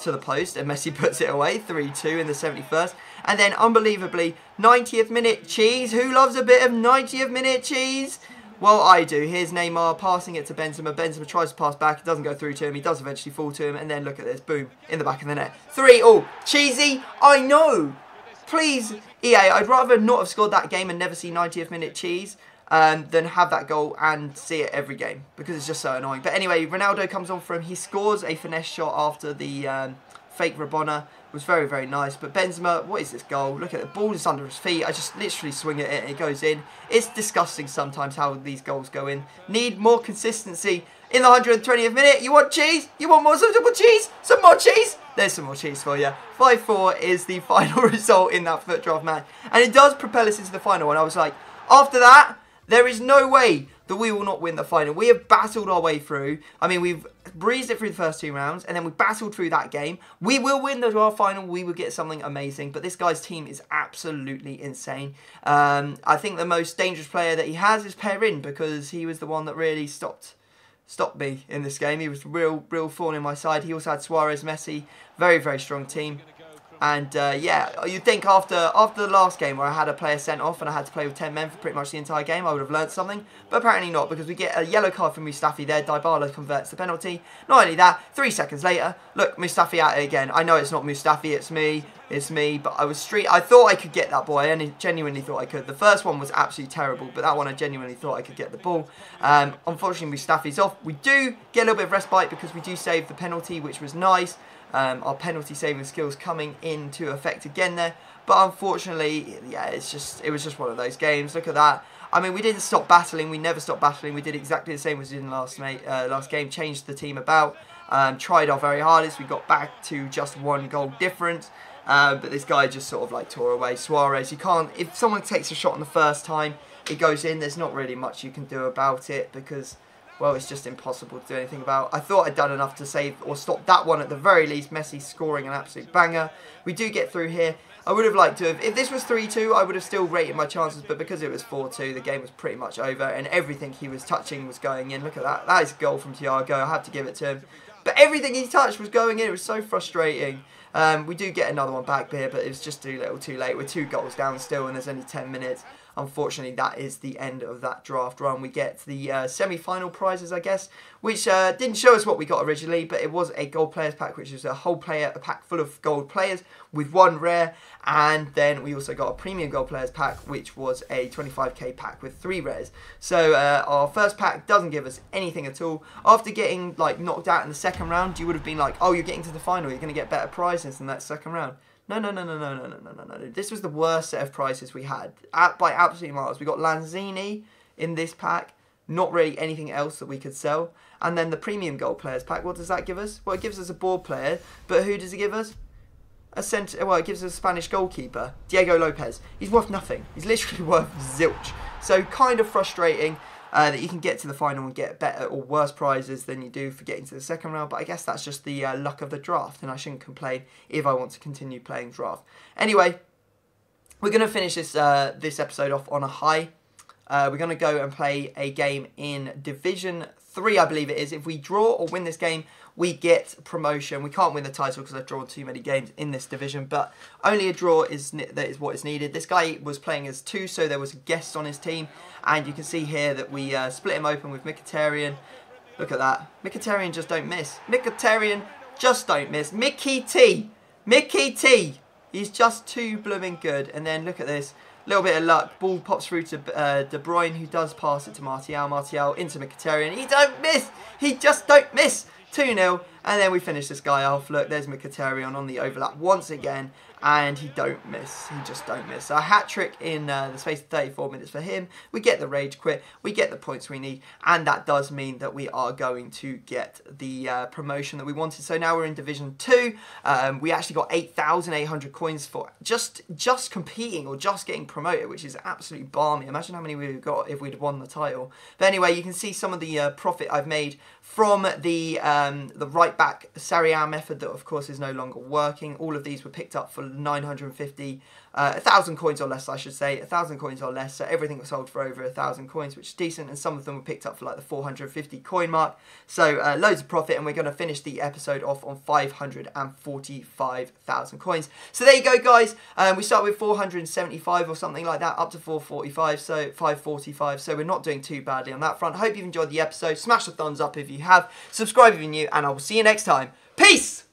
to the post and Messi puts it away. three two in the seventy-first. And then unbelievably, ninetieth minute cheese. Who loves a bit of ninetieth minute cheese? Well, I do. Here's Neymar passing it to Benzema. Benzema tries to pass back. It doesn't go through to him. He does eventually fall to him. And then look at this. Boom. In the back of the net. three all. Cheesy. I know. Please, E A. I'd rather not have scored that game and never see ninetieth minute cheese um, than have that goal and see it every game. Because it's just so annoying. But anyway, Ronaldo comes on for him. He scores a finesse shot after the um, fake Rabona. It was very, very nice. But Benzema, what is this goal? Look at it. The ball is under his feet. I just literally swing at it and it goes in. It's disgusting sometimes how these goals go in. Need more consistency in the one hundred twentieth minute. You want cheese? You want more some double cheese? Some more cheese? There's some more cheese for you. five four is the final result in that foot draft match. And it does propel us into the final one. I was like, after that, there is no way that we will not win the final. We have battled our way through. I mean, we've breezed it through the first two rounds, and then we battled through that game. We will win the draft final. We will get something amazing, but this guy's team is absolutely insane. Um, I think the most dangerous player that he has is Perrin, because he was the one that really stopped stopped me in this game. He was real, real thorn in my side. He also had Suarez, Messi, very, very strong team. And, uh, yeah, you'd think after after the last game where I had a player sent off and I had to play with ten men for pretty much the entire game, I would have learned something. But apparently not, because we get a yellow card from Mustafi there. Dybala converts the penalty. Not only that, three seconds later, look, Mustafi at it again. I know it's not Mustafi, it's me. It's me, but I was street. I thought I could get that ball. I only genuinely thought I could. The first one was absolutely terrible, but that one I genuinely thought I could get the ball. Um, unfortunately, Mustafi's off. We do get a little bit of respite because we do save the penalty, which was nice. Um, our penalty saving skills coming into effect again there. But unfortunately, yeah, it's just it was just one of those games. Look at that. I mean, we didn't stop battling. We never stopped battling. We did exactly the same as we did in last, mate, uh, last game. Changed the team about. Um, tried our very hardest. We got back to just one goal difference. Uh, but this guy just sort of like tore away. Suarez, you can't... If someone takes a shot on the first time, it goes in. There's not really much you can do about it because... Well, it's just impossible to do anything about. I thought I'd done enough to save or stop that one at the very least. Messi scoring an absolute banger. We do get through here. I would have liked to have... If this was three two, I would have still rated my chances. But because it was four two, the game was pretty much over. And everything he was touching was going in. Look at that. That is a goal from Thiago. I had to give it to him. But everything he touched was going in. It was so frustrating. Um, we do get another one back here, but it was just too little too late. We're two goals down still, and there's only ten minutes. Unfortunately, that is the end of that draft run. We get the uh, semi-final prizes, I guess, which uh, didn't show us what we got originally, but it was a gold players pack, which is a whole player, a pack full of gold players with one rare, and then we also got a premium gold players pack, which was a twenty-five K pack with three rares. So uh, our first pack doesn't give us anything at all. After getting like knocked out in the second round, you would have been like, oh, you're getting to the final, you're going to get better prizes than that second round. No, no, no, no, no, no, no, no, no. This was the worst set of prices we had, at, by absolute miles. We got Lanzini in this pack, not really anything else that we could sell. And then the premium gold players pack, what does that give us? Well, it gives us a ball player, but who does it give us? A center, well, it gives us a Spanish goalkeeper, Diego Lopez. He's worth nothing. He's literally worth zilch. So kind of frustrating uh, that you can get to the final and get better or worse prizes than you do for getting to the second round. But I guess that's just the uh, luck of the draft, and I shouldn't complain if I want to continue playing draft. Anyway, we're going to finish this, uh, this episode off on a high. Uh, we're going to go and play a game in Division three, I believe it is. If we draw or win this game, we get promotion. We can't win the title because I've drawn too many games in this division, but only a draw is that is what is needed. This guy was playing as two, so there was a guest on his team, and you can see here that we uh, split him open with Mkhitaryan. Look at that. Mkhitaryan just don't miss. Mkhitaryan just don't miss. Mickey T. Mickey T. He's just too blooming good. And then look at this. Little bit of luck. Ball pops through to uh, De Bruyne, who does pass it to Martial. Martial into Mkhitaryan. He don't miss. He just don't miss. two nil, and then we finish this guy off. Look, there's Mkhitaryan on the overlap once again, and he don't miss. He just don't miss. So a hat-trick in uh, the space of thirty-four minutes for him. We get the rage quit. We get the points we need, and that does mean that we are going to get the uh, promotion that we wanted. So now we're in Division two. Um, we actually got eight thousand eight hundred coins for just, just competing or just getting promoted, which is absolutely balmy. Imagine how many we've got if we'd won the title. But anyway, you can see some of the uh, profit I've made from the um, the right-back Sarriá method that, of course, is no longer working. All of these were picked up for nine hundred fifty, uh, one thousand coins or less, I should say. one thousand coins or less, so everything was sold for over one thousand coins, which is decent, and some of them were picked up for, like, the four hundred fifty coin mark. So, uh, loads of profit, and we're going to finish the episode off on five hundred forty-five thousand coins. So, there you go, guys. Um, we start with four hundred seventy-five or something like that, up to four forty-five, so five forty-five, so we're not doing too badly on that front. Hope you've enjoyed the episode. Smash the thumbs up if you have. Subscribe if you're new, and I will see you next time. Peace!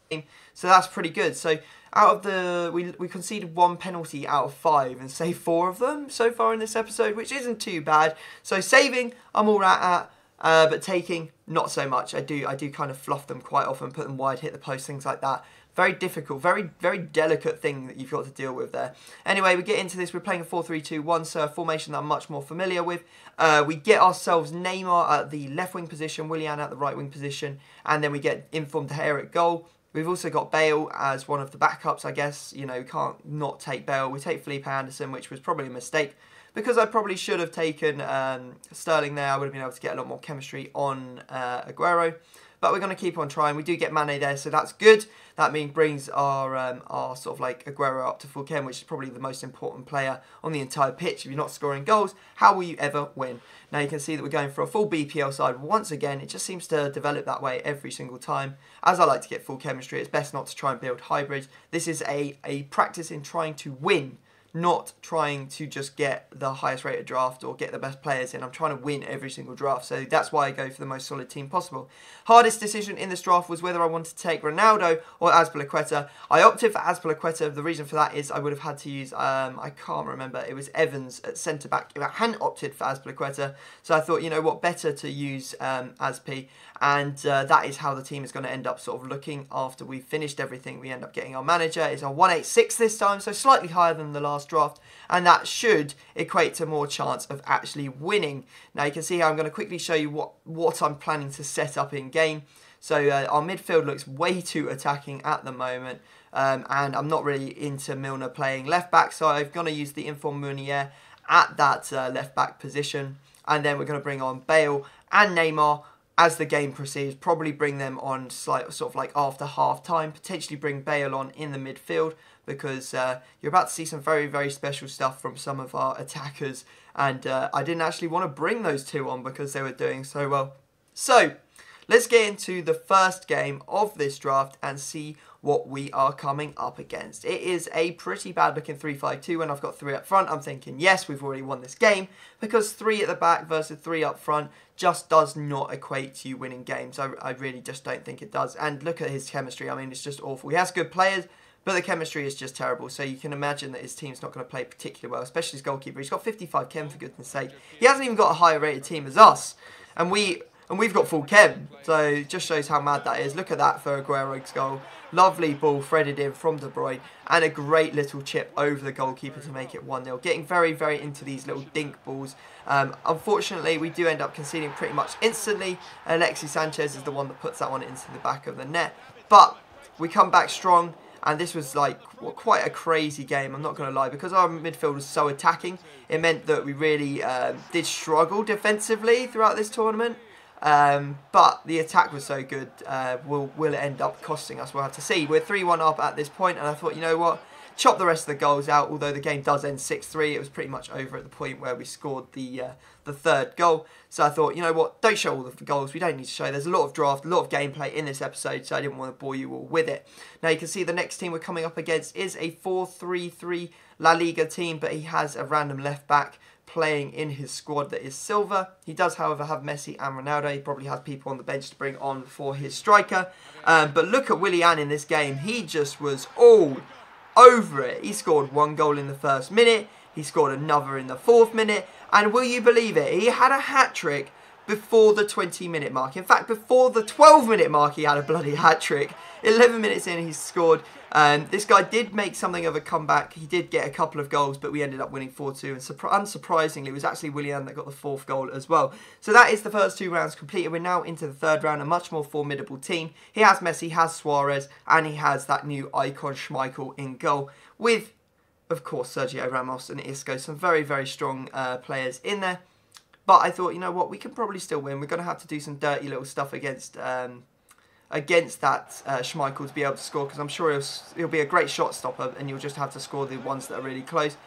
So that's pretty good. So out of the we, we conceded one penalty out of five and saved four of them so far in this episode, which isn't too bad. So saving I'm all right at, uh, but taking not so much. I do I do kind of fluff them quite often, put them wide, hit the post, things like that. Very difficult, very, very delicate thing that you've got to deal with there. Anyway, we get into this. We're playing a four three two one, so a formation that I'm much more familiar with. Uh, we get ourselves Neymar at the left-wing position, Willian at the right-wing position, and then we get informed here at goal. We've also got Bale as one of the backups, I guess. You know, we can't not take Bale. We take Felipe Anderson, which was probably a mistake, because I probably should have taken um, Sterling there. I would have been able to get a lot more chemistry on uh, Aguero. But we're going to keep on trying. We do get Mane there, so that's good. That means brings our um, our sort of like Aguero up to full chem, which is probably the most important player on the entire pitch. If you're not scoring goals, how will you ever win? Now you can see that we're going for a full B P L side once again. It just seems to develop that way every single time. As I like to get full chemistry, it's best not to try and build hybrids. This is a, a practice in trying to win, not trying to just get the highest rated draft or get the best players in. I'm trying to win every single draft, so that's why I go for the most solid team possible. Hardest decision in this draft was whether I wanted to take Ronaldo or Azpilicueta. I opted for Azpilicueta. The reason for that is I would have had to use, um, I can't remember, it was Evans at centre-back. I hadn't opted for Azpilicueta, so I thought, you know what, better to use um, Azpi, and uh, that is how the team is going to end up sort of looking after we've finished everything. We end up getting our manager. It's our one eighty-six this time, so slightly higher than the last draft, and that should equate to more chance of actually winning. Now you can see how I'm going to quickly show you what what I'm planning to set up in game. So uh, our midfield looks way too attacking at the moment, um, and I'm not really into Milner playing left back, so I'm going to use the informed Munier at that uh, left back position, and then we're going to bring on Bale and Neymar as the game proceeds. Probably bring them on slight, sort of like after half time, potentially bring Bale on in the midfield, because uh, you're about to see some very, very special stuff from some of our attackers, and uh, I didn't actually want to bring those two on because they were doing so well. So, let's get into the first game of this draft and see what we are coming up against. It is a pretty bad looking three five two. When I've got three up front, I'm thinking, yes, we've already won this game, because three at the back versus three up front just does not equate to you winning games. I, I really just don't think it does. And look at his chemistry. I mean, it's just awful. He has good players, but the chemistry is just terrible, so you can imagine that his team's not going to play particularly well, especially his goalkeeper. He's got fifty-five chem, for goodness sake. He hasn't even got a higher rated team as us, and we... And we've got full chem, so it just shows how mad that is. Look at that for Aguero's goal. Lovely ball threaded in from De Bruyne, and a great little chip over the goalkeeper to make it one nil. Getting very, very into these little dink balls. Um, unfortunately, we do end up conceding pretty much instantly. Alexis Sanchez is the one that puts that one into the back of the net. But we come back strong, and this was like quite a crazy game, I'm not going to lie, because our midfield was so attacking. It meant that we really uh, did struggle defensively throughout this tournament. Um, but the attack was so good, uh, will, will it end up costing us? We'll have to see. We're three one up at this point, and I thought, you know what, chop the rest of the goals out. Although the game does end six three, it was pretty much over at the point where we scored the uh, the third goal. So I thought, you know what, don't show all the goals, we don't need to show. There's a lot of draft, a lot of gameplay in this episode, so I didn't want to bore you all with it. Now you can see the next team we're coming up against is a four three three La Liga team, but he has a random left back playing in his squad that is Silva. He does, however, have Messi and Ronaldo. He probably has people on the bench to bring on for his striker. Um, but look at Willian in this game. He just was all over it. He scored one goal in the first minute. He scored another in the fourth minute. And will you believe it? He had a hat-trick before the twenty-minute mark. In fact, before the twelve-minute mark, he had a bloody hat-trick. eleven minutes in, he scored. Um, this guy did make something of a comeback. He did get a couple of goals, but we ended up winning four two. And unsurprisingly, it was actually Willian that got the fourth goal as well. So that is the first two rounds completed. We're now into the third round, a much more formidable team. He has Messi, has Suarez, and he has that new icon Schmeichel in goal with, of course, Sergio Ramos and Isco. Some very, very strong uh, players in there. But I thought, you know what, we can probably still win. We're going to have to do some dirty little stuff against um, against that uh, Schmeichel to be able to score, because I'm sure he'll, he'll be a great shot stopper, and you'll just have to score the ones that are really close.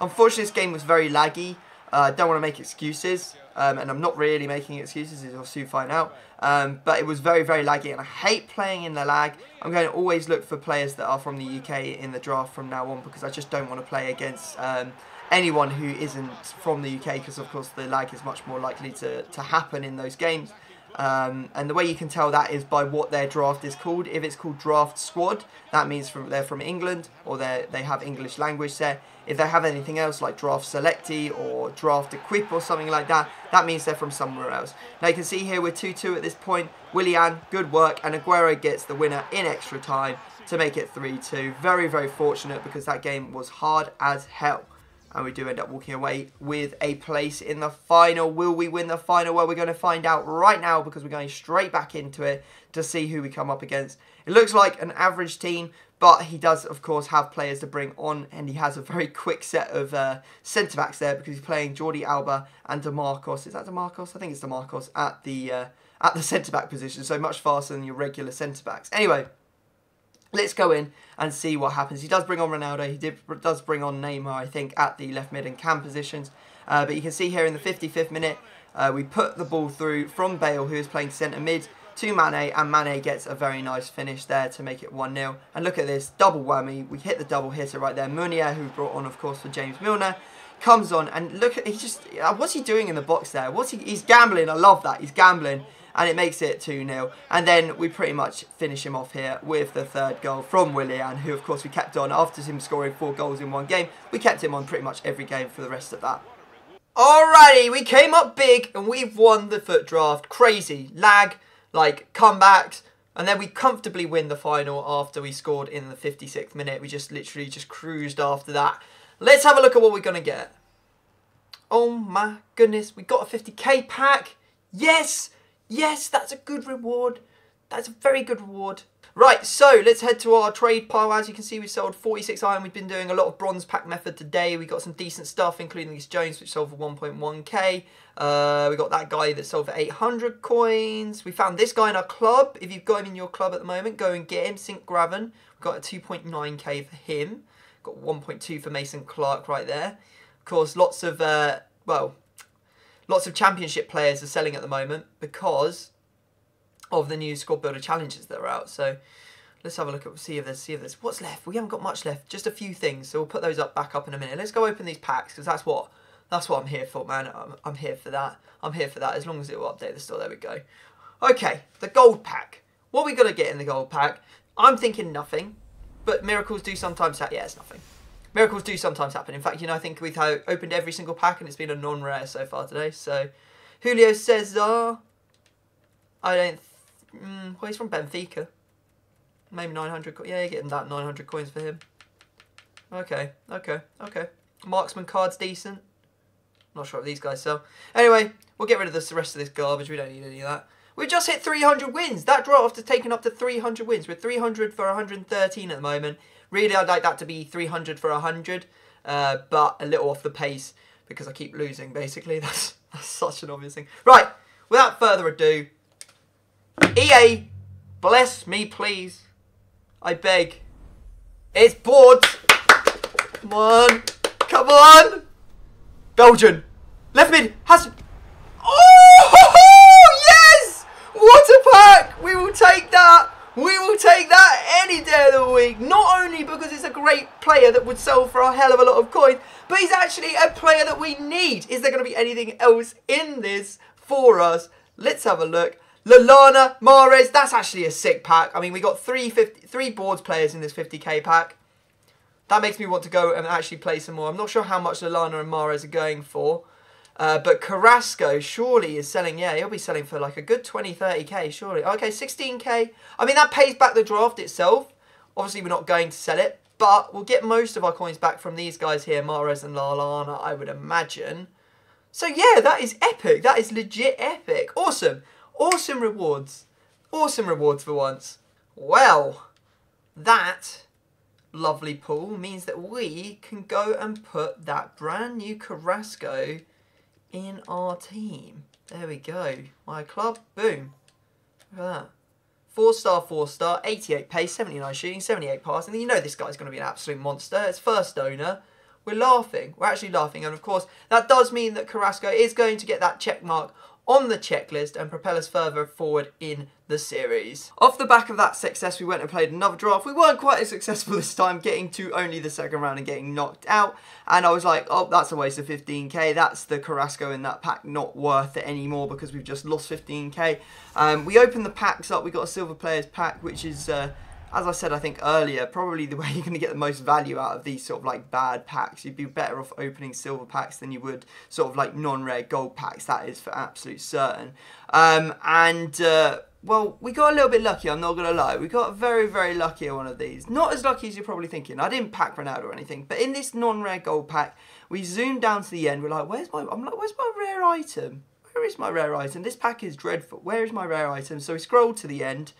Unfortunately, this game was very laggy. I uh, don't want to make excuses, um, and I'm not really making excuses, as you'll soon find out. Um, but it was very, very laggy, and I hate playing in the lag. I'm going to always look for players that are from the U K in the draft from now on, because I just don't want to play against... Um, anyone who isn't from the U K, because of course the lag is much more likely to, to happen in those games. Um, and the way you can tell that is by what their draft is called. If it's called draft squad, that means from, they're from England, or they they have English language there. If they have anything else like draft selectee or draft equip or something like that, that means they're from somewhere else. Now you can see here we're two two at this point. Willian, good work, and Aguero gets the winner in extra time to make it three two. Very, very fortunate, because that game was hard as hell. And we do end up walking away with a place in the final. Will we win the final? Well, we're going to find out right now, because we're going straight back into it to see who we come up against. It looks like an average team, but he does, of course, have players to bring on. And he has a very quick set of uh, centre-backs there, because he's playing Jordi Alba and DeMarcos. Is that DeMarcos? I think it's DeMarcos at the, uh, at the centre-back position. So much faster than your regular centre-backs. Anyway, let's go in and see what happens. He does bring on Ronaldo. He did, does bring on Neymar, I think, at the left mid and cam positions. Uh, but you can see here in the fifty-fifth minute, uh, we put the ball through from Bale, who is playing centre mid, to Mane, and Mane gets a very nice finish there to make it one nil. And look at this, double whammy. We hit the double hitter right there. Munier, who brought on, of course, for James Milner, comes on, and look at, he just, what's he doing in the box there? What's he, he's gambling, I love that, he's gambling, and it makes it two nil. And then we pretty much finish him off here with the third goal from Willian, who, of course, we kept on after him scoring four goals in one game. We kept him on pretty much every game for the rest of that. Alrighty, we came up big, and we've won the foot draft. Crazy. Lag, like, comebacks. And then we comfortably win the final after we scored in the fifty-sixth minute. We just literally just cruised after that. Let's have a look at what we're going to get. Oh my goodness, we got a fifty K pack. Yes, yes, that's a good reward. That's a very good reward. Right, so let's head to our trade pile. As you can see, we sold forty-six iron. We've been doing a lot of bronze pack method today. We got some decent stuff, including this Jones, which sold for one point one K. Uh, we got that guy that sold for eight hundred coins. We found this guy in our club. If you've got him in your club at the moment, go and get him, Sink Graven. We got a two point nine K for him. Got one point two for Mason Clark right there. Of course, lots of, uh, well, lots of championship players are selling at the moment because of the new squad builder challenges that are out. So let's have a look at, see if there's, see if there's, what's left? We haven't got much left, just a few things. So we'll put those up back up in a minute. Let's go open these packs because that's what, that's what I'm here for, man. I'm, I'm here for that. I'm here for that. As long as it will update the store, there we go. Okay, the gold pack. What are we gonna get in the gold pack? I'm thinking nothing. But miracles do sometimes happen. Yeah, it's nothing. Miracles do sometimes happen. In fact, you know, I think we've opened every single pack and it's been a non-rare so far today. So, Julio Cesar. I don't... Mm, well, he's from Benfica. Maybe nine hundred... Yeah, you're getting that nine hundred coins for him. Okay, okay, okay. Marksman card's decent. Not sure what these guys sell. Anyway, we'll get rid of this, the rest of this garbage. We don't need any of that. We've just hit three hundred wins. That draft has taken up to three hundred wins. We're three hundred for one hundred thirteen at the moment. Really, I'd like that to be three hundred for one hundred, uh, but a little off the pace because I keep losing, basically. That's, that's such an obvious thing. Right, without further ado, E A, bless me, please. I beg. It's boards. Come on. Come on. Belgian. Left mid has... Oh! What a pack! We will take that! We will take that any day of the week. Not only because it's a great player that would sell for a hell of a lot of coins, but he's actually a player that we need. Is there going to be anything else in this for us? Let's have a look. Lallana, Mahrez, that's actually a sick pack. I mean, we got three, fifty, three boards players in this fifty K pack. That makes me want to go and actually play some more. I'm not sure how much Lallana and Mahrez are going for. Uh, but Carrasco surely is selling, yeah, he'll be selling for like a good twenty, thirty K, surely. Okay, sixteen K. I mean, that pays back the draft itself. Obviously, we're not going to sell it, but we'll get most of our coins back from these guys here, Mahrez and Lallana, I would imagine. So, yeah, that is epic. That is legit epic. Awesome. Awesome rewards. Awesome rewards for once. Well, that... lovely pool means that we can go and put that brand new Carrasco... in our team. There we go. My club. Boom. Look at that. Four star, four star. eighty-eight pace, seventy-nine shooting, seventy-eight passing. You know this guy's going to be an absolute monster. It's first owner. We're laughing. We're actually laughing. And of course, that does mean that Carrasco is going to get that check mark on the checklist and propel us further forward in the series. Off the back of that success, we went and played another draft. We weren't quite as successful this time, getting to only the second round and getting knocked out. And I was like, oh, that's a waste of fifteen K. That's the Carrasco in that pack not worth it anymore because we've just lost fifteen K. Um, we opened the packs up. We got a silver players pack, which is, uh, as I said, I think earlier, probably the way you're going to get the most value out of these sort of like bad packs. You'd be better off opening silver packs than you would sort of like non-rare gold packs. That is for absolute certain. Um, and... Uh, Well, we got a little bit lucky, I'm not going to lie. We got very, very lucky on one of these. Not as lucky as you're probably thinking. I didn't pack Ronaldo or anything. But in this non-rare gold pack, we zoomed down to the end. We're like, where's my... I'm like, where's my rare item? Where is my rare item? This pack is dreadful. Where is my rare item? So we scrolled to the end.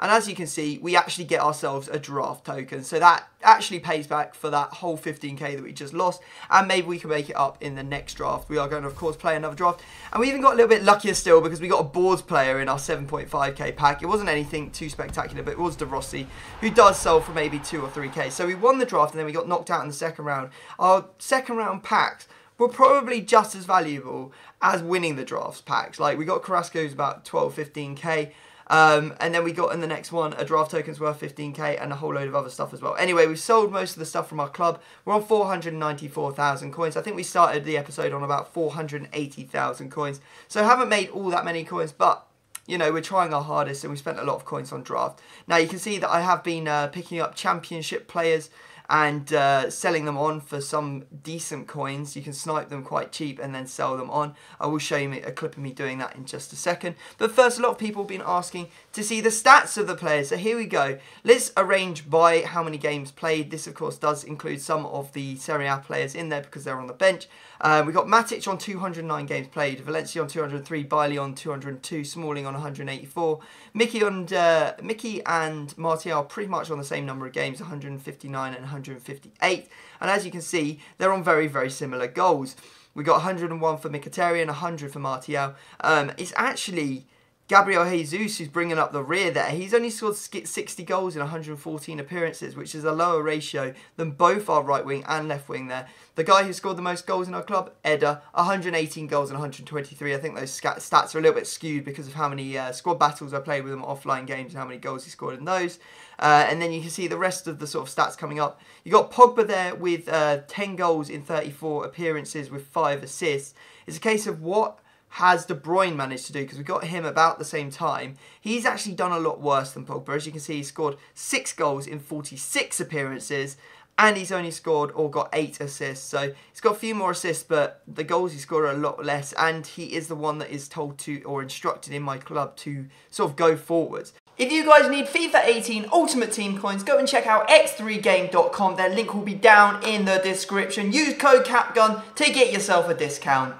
And as you can see, we actually get ourselves a draft token. So that actually pays back for that whole fifteen K that we just lost. And maybe we can make it up in the next draft. We are going to, of course, play another draft. And we even got a little bit luckier still because we got a boards player in our seven point five K pack. It wasn't anything too spectacular, but it was De Rossi, who does sell for maybe two or three K. So we won the draft and then we got knocked out in the second round. Our second round packs were probably just as valuable as winning the drafts packs. Like, we got Carrasco's about twelve, fifteen K. Um, and then we got in the next one a draft token's worth fifteen K and a whole load of other stuff as well. Anyway, we've sold most of the stuff from our club. We're on four hundred ninety-four thousand coins. I think we started the episode on about four hundred eighty thousand coins. So haven't made all that many coins, but you know, we're trying our hardest and we spent a lot of coins on draft. Now you can see that I have been uh, picking up championship players and uh, selling them on for some decent coins. You can snipe them quite cheap and then sell them on. I will show you a clip of me doing that in just a second. But first, a lot of people have been asking to see the stats of the players. So here we go. Let's arrange by how many games played. This, of course, does include some of the Serie A players in there because they're on the bench. Uh, we got Matic on two hundred nine games played, Valencia on two hundred three, Bale on two hundred two, Smalling on one hundred eighty-four, Mickey and, uh, Mickey and Martial pretty much on the same number of games, one hundred fifty-nine and one hundred fifty-eight, and as you can see, they're on very, very similar goals. We got one hundred and one for Mkhitaryan, one hundred for Martial. Um, it's actually Gabriel Jesus who's bringing up the rear there. He's only scored sixty goals in one hundred fourteen appearances, which is a lower ratio than both our right wing and left wing there. The guy who scored the most goals in our club, Eder, one hundred eighteen goals and one hundred twenty-three. I think those stats are a little bit skewed because of how many uh, squad battles I played with him offline games and how many goals he scored in those. Uh, and then you can see the rest of the sort of stats coming up. You got Pogba there with uh, ten goals in thirty-four appearances with five assists. It's a case of what has De Bruyne managed to do, because we got him about the same time. He's actually done a lot worse than Pogba. As you can see, he scored six goals in forty-six appearances, and he's only scored or got eight assists. So he's got a few more assists, but the goals he scored are a lot less, and he is the one that is told to or instructed in my club to sort of go forwards. If you guys need FIFA eighteen Ultimate Team coins, go and check out x three game dot com. Their link will be down in the description. Use code CAPGUN to get yourself a discount.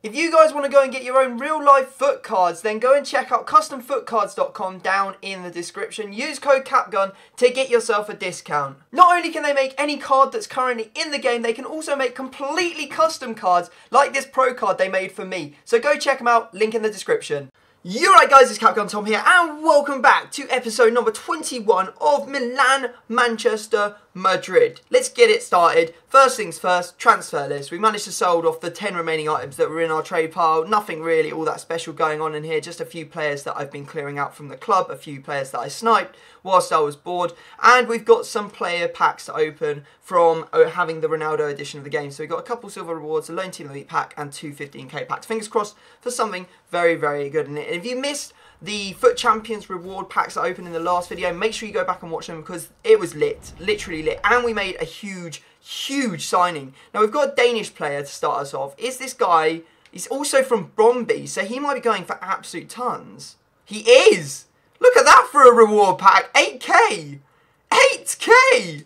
If you guys want to go and get your own real-life foot cards, then go and check out custom foot cards dot com down in the description. Use code CAPGUN to get yourself a discount. Not only can they make any card that's currently in the game, they can also make completely custom cards like this pro card they made for me. So go check them out, link in the description. You're right guys, it's CAPGUN Tom here and welcome back to episode number twenty-one of Milan, Manchester, Madrid. Let's get it started. First things first, transfer list. We managed to sold off the ten remaining items that were in our trade pile. Nothing really all that special going on in here. Just a few players that I've been clearing out from the club. A few players that I sniped whilst I was bored. And we've got some player packs to open from having the Ronaldo edition of the game. So we've got a couple silver rewards, a lone team of the week pack and two fifteen K packs. Fingers crossed for something very, very good in it. And if you missed the Foot Champions reward packs that opened in the last video, make sure you go back and watch them because it was lit, literally lit, and we made a huge, huge signing. Now we've got a Danish player to start us off. Is this guy, he's also from Brøndby, so he might be going for absolute tons. He is! Look at that for a reward pack, eight K! eight K!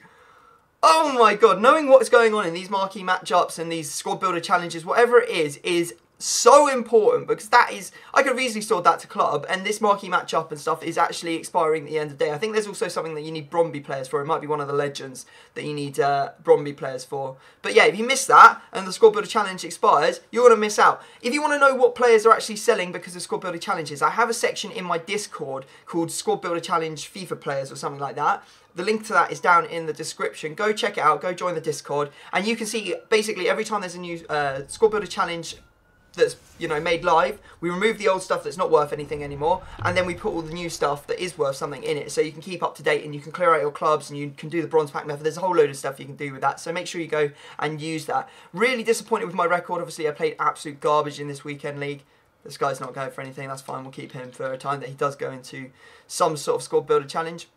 Oh my god, knowing what's going on in these marquee matchups and these squad builder challenges, whatever it is, is so important because that is, I could have easily sold that to club, and this marquee matchup and stuff is actually expiring at the end of the day. I think there's also something that you need Brøndby players for. It might be one of the legends that you need uh, Brøndby players for. But yeah, if you miss that and the Squad Builder Challenge expires, you're going to miss out. If you want to know what players are actually selling because of Squad Builder Challenges, I have a section in my Discord called Squad Builder Challenge FIFA Players or something like that. The link to that is down in the description. Go check it out, go join the Discord, and you can see basically every time there's a new uh, Squad Builder Challenge that's, you know, made live, we remove the old stuff that's not worth anything anymore, and then we put all the new stuff that is worth something in it, so you can keep up to date and you can clear out your clubs and you can do the bronze pack method. There's a whole load of stuff you can do with that, so make sure you go and use that. Really disappointed with my record. Obviously I played absolute garbage in this weekend league. This guy's not going for anything, that's fine, we'll keep him for a time that he does go into some sort of squad builder challenge.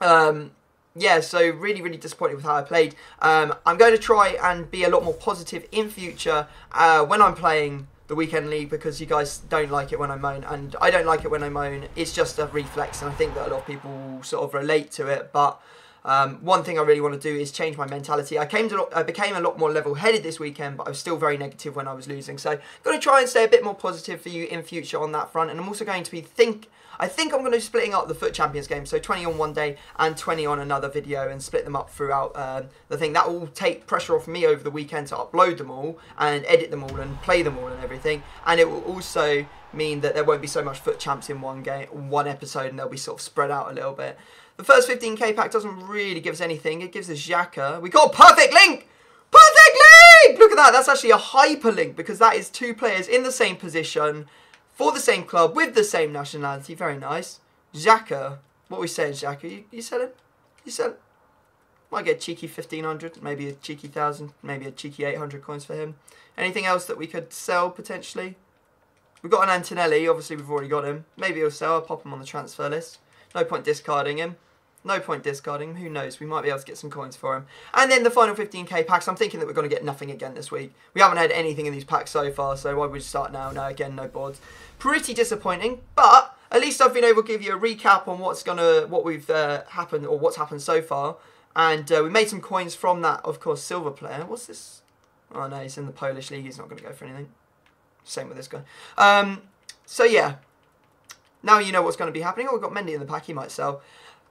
um Yeah, so really, really disappointed with how I played. Um, I'm going to try and be a lot more positive in future uh, when I'm playing the Weekend League because you guys don't like it when I moan, and I don't like it when I moan. It's just a reflex, and I think that a lot of people sort of relate to it, but Um, one thing I really want to do is change my mentality. I came to, I became a lot more level-headed this weekend, but I was still very negative when I was losing. So I'm going to try and stay a bit more positive for you in future on that front. And I'm also going to be think. I think I'm going to be splitting up the Foot Champions game. So twenty on one day and twenty on another video, and split them up throughout um, the thing. That will take pressure off me over the weekend to upload them all and edit them all and play them all and everything. And it will also mean that there won't be so much Foot Champs in one game, one episode, and they'll be sort of spread out a little bit. The first fifteen K pack doesn't really give us anything. It gives us Xhaka. We got a perfect link! Perfect link! Look at that. That's actually a hyperlink because that is two players in the same position for the same club, with the same nationality. Very nice. Xhaka. What are we saying, Xhaka? You, you selling? You selling? Might get a cheeky fifteen hundred, maybe a cheeky one thousand, maybe a cheeky eight hundred coins for him. Anything else that we could sell, potentially? We've got an Antonelli. Obviously, we've already got him. Maybe he'll sell. I'll pop him on the transfer list. No point discarding him. No point discarding him. Who knows? We might be able to get some coins for him. And then the final fifteen K packs. I'm thinking that we're going to get nothing again this week. We haven't had anything in these packs so far, so why would we start now? No, again, no boards. Pretty disappointing, but at least I've been able to give you a recap on what's gonna, what we've uh, happened or what's happened so far. And uh, we made some coins from that, of course, silver player. What's this? Oh, no, he's in the Polish league. He's not going to go for anything. Same with this guy. Um, so, yeah. Now you know what's going to be happening. Oh, we've got Mendy in the pack. He might sell.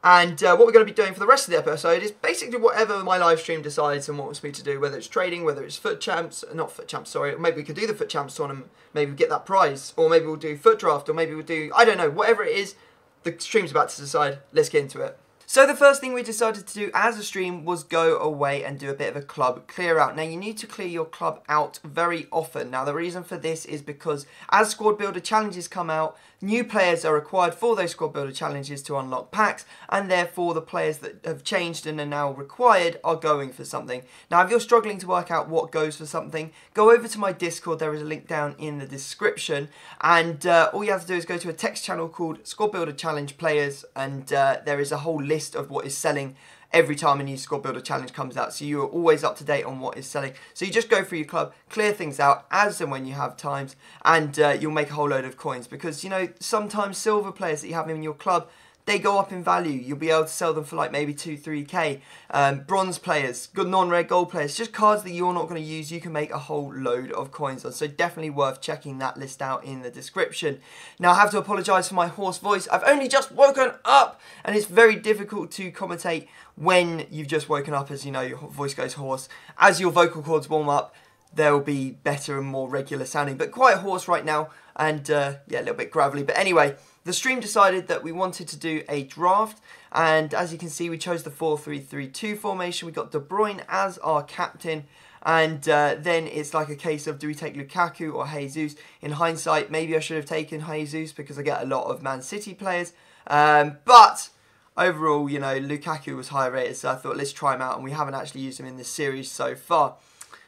And uh, what we're going to be doing for the rest of the episode is basically whatever my live stream decides and wants me to do, whether it's trading, whether it's foot champs, not foot champs, sorry, maybe we could do the foot champs tournament, maybe we get that prize, or maybe we'll do foot draft, or maybe we'll do, I don't know, whatever it is, the stream's about to decide. Let's get into it. So the first thing we decided to do as a stream was go away and do a bit of a club clear out. Now you need to clear your club out very often. Now the reason for this is because as squad builder challenges come out, new players are required for those squad builder challenges to unlock packs, and therefore the players that have changed and are now required are going for something. Now if you're struggling to work out what goes for something, go over to my Discord. There is a link down in the description, and uh, all you have to do is go to a text channel called Squad Builder Challenge Players, and uh, there is a whole list list of what is selling every time a new squad builder challenge comes out, so you're always up to date on what is selling. So you just go through your club, clear things out as and when you have times, and uh, you'll make a whole load of coins, because you know sometimes silver players that you have in your club, they go up in value. You'll be able to sell them for like maybe two, three K. Um, bronze players, good non-rare gold players, just cards that you're not going to use, you can make a whole load of coins on. So definitely worth checking that list out in the description. Now I have to apologise for my hoarse voice. I've only just woken up and it's very difficult to commentate when you've just woken up, as you know, your voice goes hoarse. As your vocal cords warm up, they'll be better and more regular sounding, but quite hoarse right now, and uh, yeah, a little bit gravelly. But anyway, the stream decided that we wanted to do a draft, and as you can see, we chose the four three three two formation. We got De Bruyne as our captain, and uh, then it's like a case of, do we take Lukaku or Jesus? In hindsight, maybe I should have taken Jesus because I get a lot of Man City players, um, but overall, you know, Lukaku was high rated, so I thought let's try him out, and we haven't actually used him in this series so far.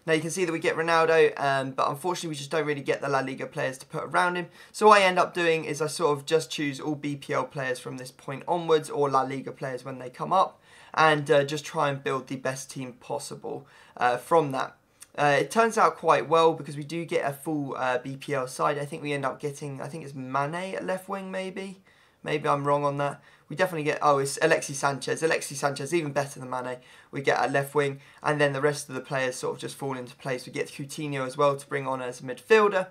Now you can see that we get Ronaldo, um, but unfortunately we just don't really get the La Liga players to put around him. So what I end up doing is I sort of just choose all B P L players from this point onwards, or La Liga players when they come up, and uh, just try and build the best team possible uh, from that. Uh, it turns out quite well because we do get a full uh, B P L side. I think we end up getting, I think it's Mane at left wing maybe. Maybe I'm wrong on that. We definitely get, oh, it's Alexis Sanchez. Alexis Sanchez, even better than Mane. We get our left wing, and then the rest of the players sort of just fall into place. We get Coutinho as well to bring on as a midfielder.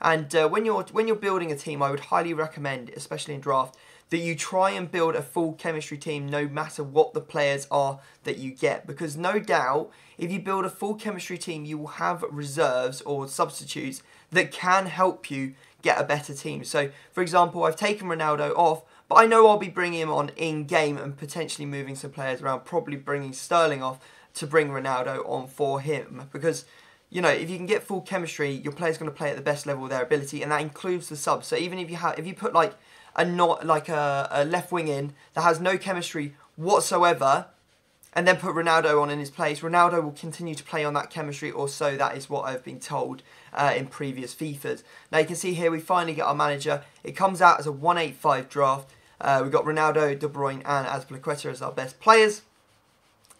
And uh, when you're when you're building a team, I would highly recommend, especially in draft, that you try and build a full chemistry team no matter what the players are that you get. Because no doubt, if you build a full chemistry team, you will have reserves or substitutes that can help you get a better team. So, for example, I've taken Ronaldo off, but I know I'll be bringing him on in-game and potentially moving some players around, probably bringing Sterling off to bring Ronaldo on for him. Because, you know, if you can get full chemistry, your player's going to play at the best level of their ability, and that includes the subs. So even if you have, if you put like a not like a, a left wing in that has no chemistry whatsoever, and then put Ronaldo on in his place, Ronaldo will continue to play on that chemistry, or so that is what I've been told uh, in previous FIFAs. Now you can see here we finally get our manager. It comes out as a one eighty-five draft. Uh, we've got Ronaldo, De Bruyne and Azpilicueta as our best players.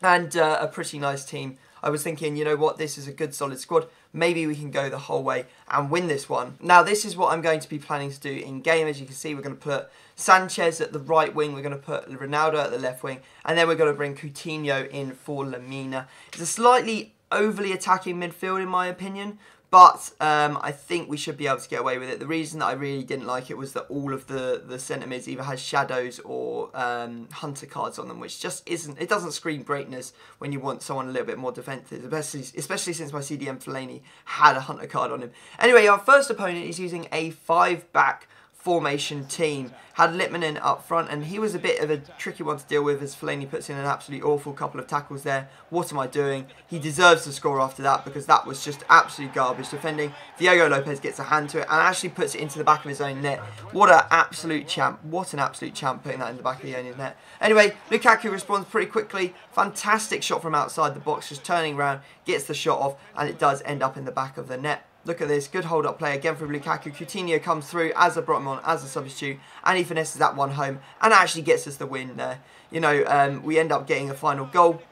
And uh, a pretty nice team. I was thinking, you know what, this is a good solid squad. Maybe we can go the whole way and win this one. Now this is what I'm going to be planning to do in game. As you can see, we're going to put Sanchez at the right wing, we're going to put Ronaldo at the left wing, and then we're going to bring Coutinho in for Lamina. It's a slightly overly attacking midfield in my opinion, but um, I think we should be able to get away with it. The reason that I really didn't like it was that all of the, the centre mids either has shadows or um, hunter cards on them, which just isn't, it doesn't scream greatness when you want someone a little bit more defensive, especially, especially since my C D M Fellaini had a hunter card on him. Anyway, our first opponent is using a five-back formation team. Had Lippmann up front, and he was a bit of a tricky one to deal with as Fellaini puts in an absolutely awful couple of tackles there. What am I doing? He deserves to score after that because that was just absolute garbage defending. Diego Lopez gets a hand to it and actually puts it into the back of his own net. What an absolute champ. What an absolute champ putting that in the back of the own net. Anyway, Lukaku responds pretty quickly. Fantastic shot from outside the box, just turning around, gets the shot off, and it does end up in the back of the net. Look at this, good hold-up play again from Lukaku. Coutinho comes through as I brought him on, as a substitute, and he finesses that one home and actually gets us the win there. You know, um, we end up getting a final goal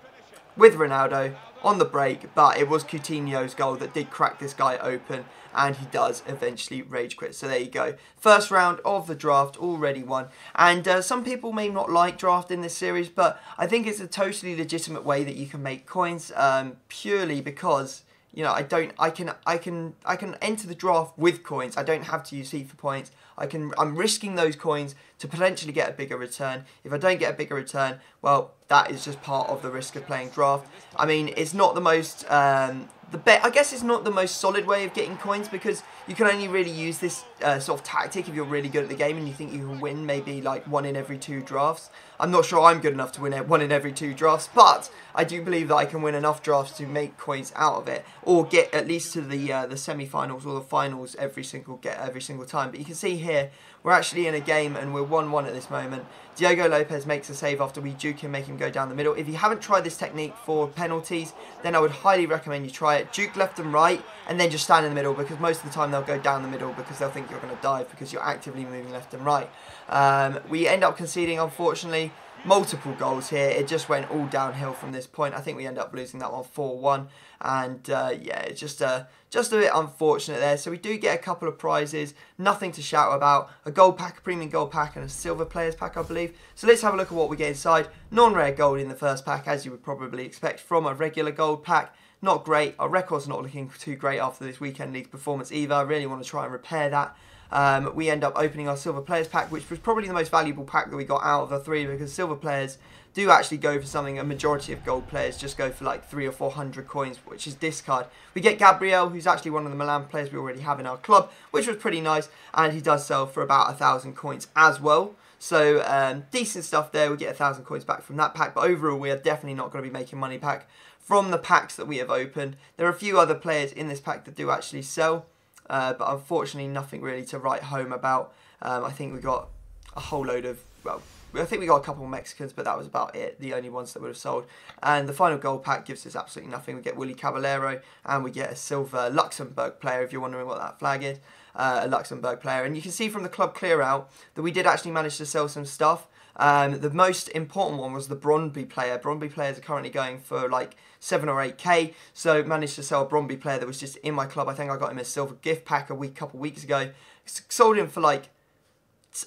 with Ronaldo on the break, but it was Coutinho's goal that did crack this guy open, and he does eventually rage quit. So there you go. First round of the draft already won. And uh, some people may not like drafting this series, but I think it's a totally legitimate way that you can make coins, um, purely because... You know, I don't. I can. I can. I can enter the draft with coins. I don't have to use FIFA points. I can. I'm risking those coins to potentially get a bigger return. If I don't get a bigger return, well, that is just part of the risk of playing draft. I mean, it's not the most. Um, the bet. I guess it's not the most solid way of getting coins because you can only really use this uh, sort of tactic if you're really good at the game and you think you can win maybe like one in every two drafts. I'm not sure I'm good enough to win one in every two drafts, but I do believe that I can win enough drafts to make coins out of it, or get at least to the uh, the semi-finals or the finals every single get every single time. But you can see here we're actually in a game and we're one one at this moment. Diego Lopez makes a save after we duke him, make him go down the middle. If you haven't tried this technique for penalties, then I would highly recommend you try it. Duke left and right, and then just stand in the middle because most of the time they'll go down the middle because they'll think you're going to dive because you're actively moving left and right. Um, we end up conceding, unfortunately. Multiple goals here. It just went all downhill from this point. I think we end up losing that one four one, and uh, yeah, it's just a uh, just a bit unfortunate there. So we do get a couple of prizes, nothing to shout about. A gold pack, a premium gold pack, and a silver players pack, I believe. So let's have a look at what we get inside. Non-rare gold in the first pack, as you would probably expect from a regular gold pack. Not great. Our record's not looking too great after this weekend league performance either. I really want to try and repair that. Um, we end up opening our silver players pack, which was probably the most valuable pack that we got out of the three, because silver players do actually go for something a majority of gold players just go for like three or four hundred coins, which is discard. We get Gabriel, who's actually one of the Milan players we already have in our club, which was pretty nice, and he does sell for about a thousand coins as well. So um, decent stuff there. We get a thousand coins back from that pack, but overall we are definitely not going to be making money back from the packs that we have opened. There are a few other players in this pack that do actually sell. Uh, but unfortunately, nothing really to write home about. Um, I think we got a whole load of, well, I think we got a couple of Mexicans, but that was about it, the only ones that would have sold. And the final gold pack gives us absolutely nothing. We get Willy Caballero, and we get a silver Luxembourg player, if you're wondering what that flag is, uh, a Luxembourg player. And you can see from the club clear out that we did actually manage to sell some stuff. Um, the most important one was the Brøndby player. Brøndby players are currently going for like seven or eight K, so managed to sell a Brøndby player that was just in my club. I think I got him a silver gift pack a week, couple weeks ago. Sold him for like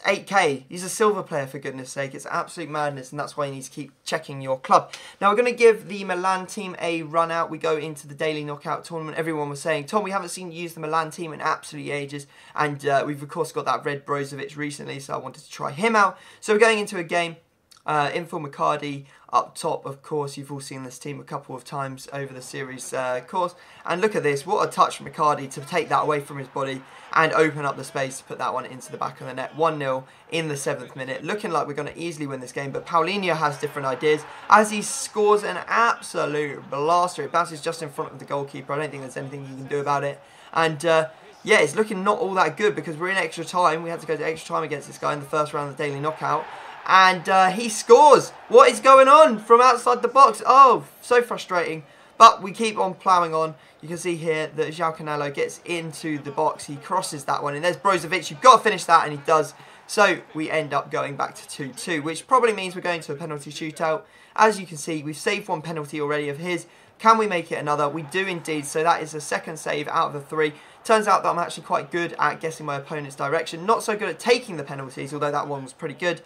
eight K. He's a silver player, for goodness sake. It's absolute madness, and that's why you need to keep checking your club. Now we're going to give the Milan team a run out. We go into the daily knockout tournament. Everyone was saying, Tom, we haven't seen you use the Milan team in absolutely ages, and uh, we've of course got that red Brozovic recently, so I wanted to try him out. So we're going into a game. Uh, in for McCarthy up top, of course. You've all seen this team a couple of times over the series uh, course. And look at this. What a touch from McCarthy to take that away from his body and open up the space to put that one into the back of the net. one nil in the seventh minute. Looking like we're going to easily win this game. But Paulinho has different ideas as he scores an absolute blaster. It bounces just in front of the goalkeeper. I don't think there's anything you can do about it. And... Uh, Yeah, it's looking not all that good because we're in extra time. We had to go to extra time against this guy in the first round of the daily knockout. And uh, he scores. What is going on from outside the box? Oh, so frustrating. But we keep on ploughing on. You can see here that João Canelo gets into the box. He crosses that one. And there's Brozovic. You've got to finish that. And he does. So we end up going back to two two, which probably means we're going to a penalty shootout. As you can see, we've saved one penalty already of his. Can we make it another? We do indeed. So that is the second save out of the three. Turns out that I'm actually quite good at guessing my opponent's direction. Not so good at taking the penalties, although that one was pretty good.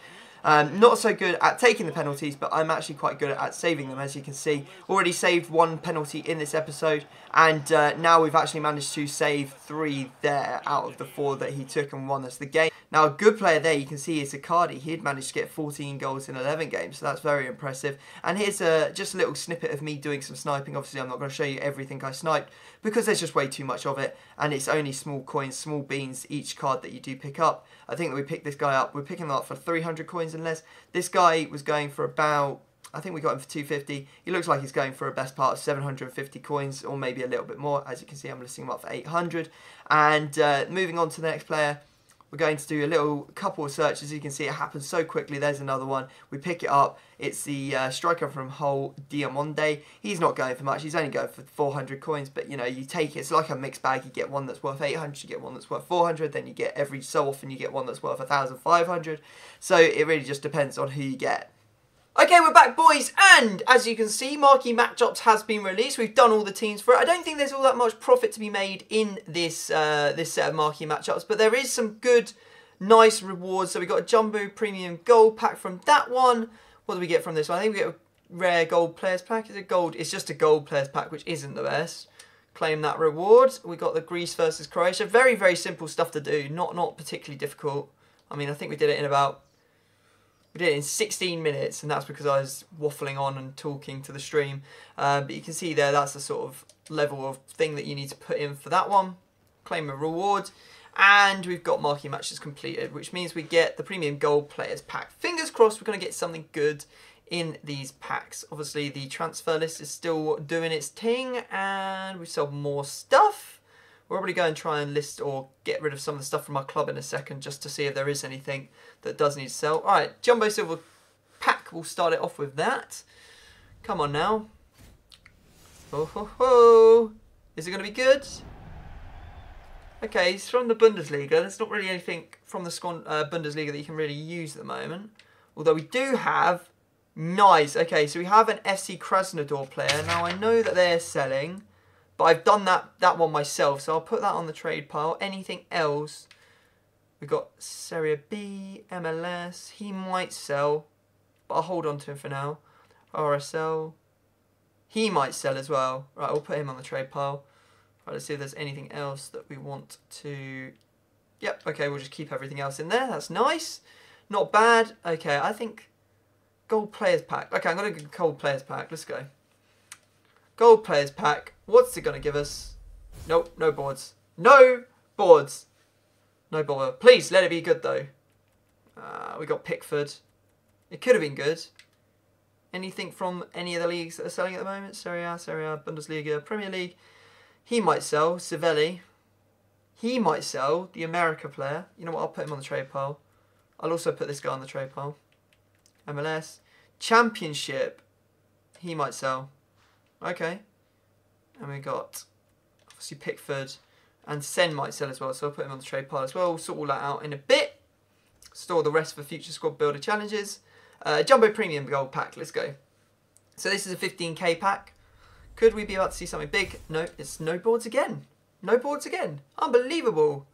Um, not so good at taking the penalties, but I'm actually quite good at saving them, as you can see. Already saved one penalty in this episode, and uh, now we've actually managed to save three there out of the four that he took and won us the game. Now, a good player there, you can see, is Icardi. He'd managed to get fourteen goals in eleven games, so that's very impressive. And here's a, just a little snippet of me doing some sniping. Obviously, I'm not going to show you everything I sniped, because there's just way too much of it, and it's only small coins, small beans, each card that you do pick up. I think that we picked this guy up. We're picking him up for three hundred coins and less. This guy was going for about... I think we got him for two fifty. He looks like he's going for a best part of seven hundred fifty coins, or maybe a little bit more. As you can see, I'm listing him up for eight hundred. And uh, moving on to the next player, we're going to do a little couple of searches. You can see it happens so quickly. There's another one. We pick it up. It's the uh, striker from Hull, Diamonde. He's not going for much. He's only going for four hundred coins. But, you know, you take it. It's like a mixed bag. You get one that's worth eight hundred. You get one that's worth four hundred. Then you get every so often you get one that's worth one thousand five hundred. So it really just depends on who you get. Okay, we're back, boys, and as you can see, Marquee Matchups has been released. We've done all the teams for it. I don't think there's all that much profit to be made in this uh, this set of Marquee Matchups, but there is some good, nice rewards. So we got a Jumbo Premium Gold Pack from that one. What do we get from this one? I think we get a Rare Gold Players Pack. Is it gold? It's just a Gold Players Pack, which isn't the best. Claim that reward. We got the Greece versus Croatia. Very, very simple stuff to do. Not, not particularly difficult. I mean, I think we did it in about... We did it in sixteen minutes, and that's because I was waffling on and talking to the stream. Uh, but you can see there, that's the sort of level of thing that you need to put in for that one. Claim a reward. And we've got Marquee Matches completed, which means we get the Premium Gold Players Pack. Fingers crossed we're going to get something good in these packs. Obviously, the transfer list is still doing its thing, and we've sold more stuff. We're probably going to try and list or get rid of some of the stuff from our club in a second, just to see if there is anything that does need to sell. All right, Jumbo Silver Pack, we'll start it off with that. Come on now. Oh, ho, ho. Is it going to be good? Okay, he's from the Bundesliga. There's not really anything from the uh, Bundesliga that you can really use at the moment. Although we do have... Nice. Okay, so we have an F C Krasnodar player. Now, I know that they're selling... But I've done that that one myself, so I'll put that on the trade pile. Anything else? We've got Serie B, M L S. He might sell, but I'll hold on to him for now. R S L. He might sell as well. Right, we'll put him on the trade pile. Right, let's see if there's anything else that we want to... Yep, okay, we'll just keep everything else in there. That's nice. Not bad. Okay, I think Gold Players Pack. Okay, I'm going to go Gold Players Pack. Let's go. Gold Players Pack. What's it going to give us? Nope, no boards. No boards. No bother. Please, let it be good, though. Uh, we got Pickford. It could have been good. Anything from any of the leagues that are selling at the moment? Serie A, Serie A, Bundesliga, Premier League. He might sell. Civelli. He might sell. The America player. You know what? I'll put him on the trade pile. I'll also put this guy on the trade pile. M L S. Championship. He might sell. Okay, and we got obviously Pickford, and Sen might sell as well, so I'll put him on the trade pile as well. We'll sort all that out in a bit. Store the rest for future squad builder challenges. Uh, Jumbo Premium Gold Pack, let's go. So this is a fifteen K pack. Could we be about to see something big? No, it's no boards again. No boards again. Unbelievable.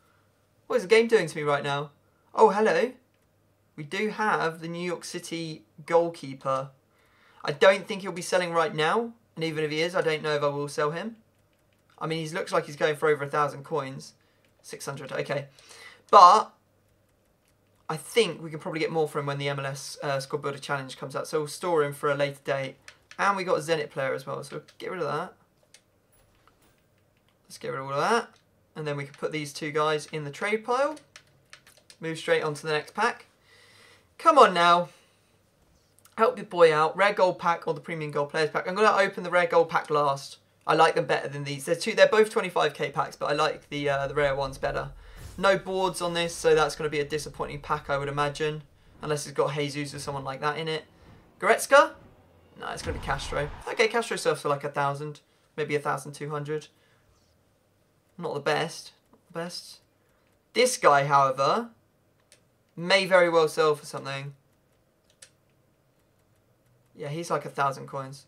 What is the game doing to me right now? Oh, hello. We do have the New York City goalkeeper. I don't think he'll be selling right now. And even if he is, I don't know if I will sell him. I mean, he looks like he's going for over a thousand coins. six hundred, okay. But I think we can probably get more for him when the M L S uh, Squad Builder Challenge comes out. So we'll store him for a later date. And we got a Zenit player as well, so we'll get rid of that. Let's get rid of all of that. And then we can put these two guys in the trade pile. Move straight on to the next pack. Come on now. Help your boy out. Rare Gold Pack or the Premium Gold Players Pack. I'm going to open the Rare Gold Pack last. I like them better than these. They're two. They're both twenty-five K packs, but I like the uh, the rare ones better. No boards on this, so that's going to be a disappointing pack, I would imagine. Unless it's got Jesus or someone like that in it. Goretzka? No, it's going to be Castro. Okay, Castro sells for like a thousand, maybe a thousand two hundred. Not the best. Not the best. This guy, however, may very well sell for something. Yeah, he's like a thousand coins.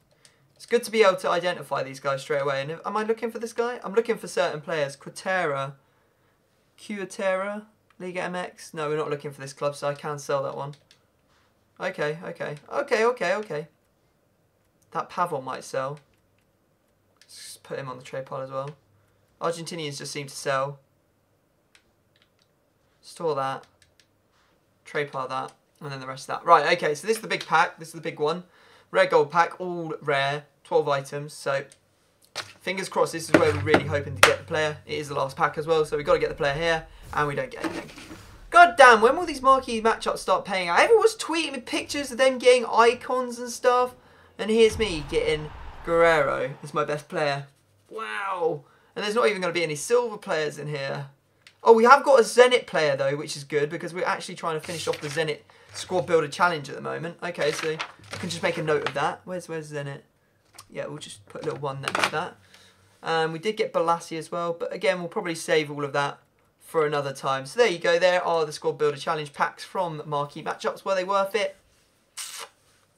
It's good to be able to identify these guys straight away. And if, am I looking for this guy? I'm looking for certain players. Quatera. Quatera. Liga M X. No, we're not looking for this club, so I can sell that one. Okay, okay. Okay, okay, okay. That Pavel might sell. Let's just put him on the trade pile as well. Argentinians just seem to sell. Store that. Trade part of that, and then the rest of that. Right, okay, so this is the big pack. This is the big one. Rare gold pack, all rare, twelve items. So, fingers crossed, this is where we're really hoping to get the player. It is the last pack as well, so we've got to get the player here, and we don't get anything. God damn, when will these marquee matchups start paying out? Everyone's tweeting with pictures of them getting icons and stuff, and here's me getting Guerrero as my best player. Wow. And there's not even going to be any silver players in here. Oh, we have got a Zenit player, though, which is good, because we're actually trying to finish off the Zenit Squad Builder Challenge at the moment. Okay, so I can just make a note of that. Where's where's Zenit? Yeah, we'll just put a little one next to that. Um, we did get Balassi as well, but again, we'll probably save all of that for another time. So there you go. There are the Squad Builder Challenge packs from Marquee Matchups. Were they worth it?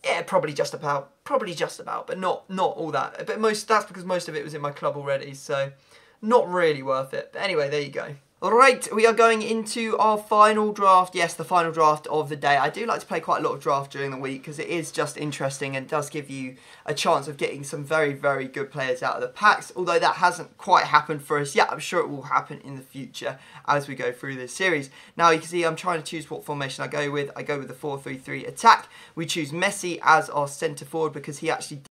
Yeah, probably just about. Probably just about, but not not all that. But most that's because most of it was in my club already, so not really worth it. But anyway, there you go. Alright, we are going into our final draft. Yes, the final draft of the day. I do like to play quite a lot of draft during the week because it is just interesting and does give you a chance of getting some very, very good players out of the packs. Although that hasn't quite happened for us yet. I'm sure it will happen in the future as we go through this series. Now you can see I'm trying to choose what formation I go with. I go with the four three three attack. We choose Messi as our centre forward because he actually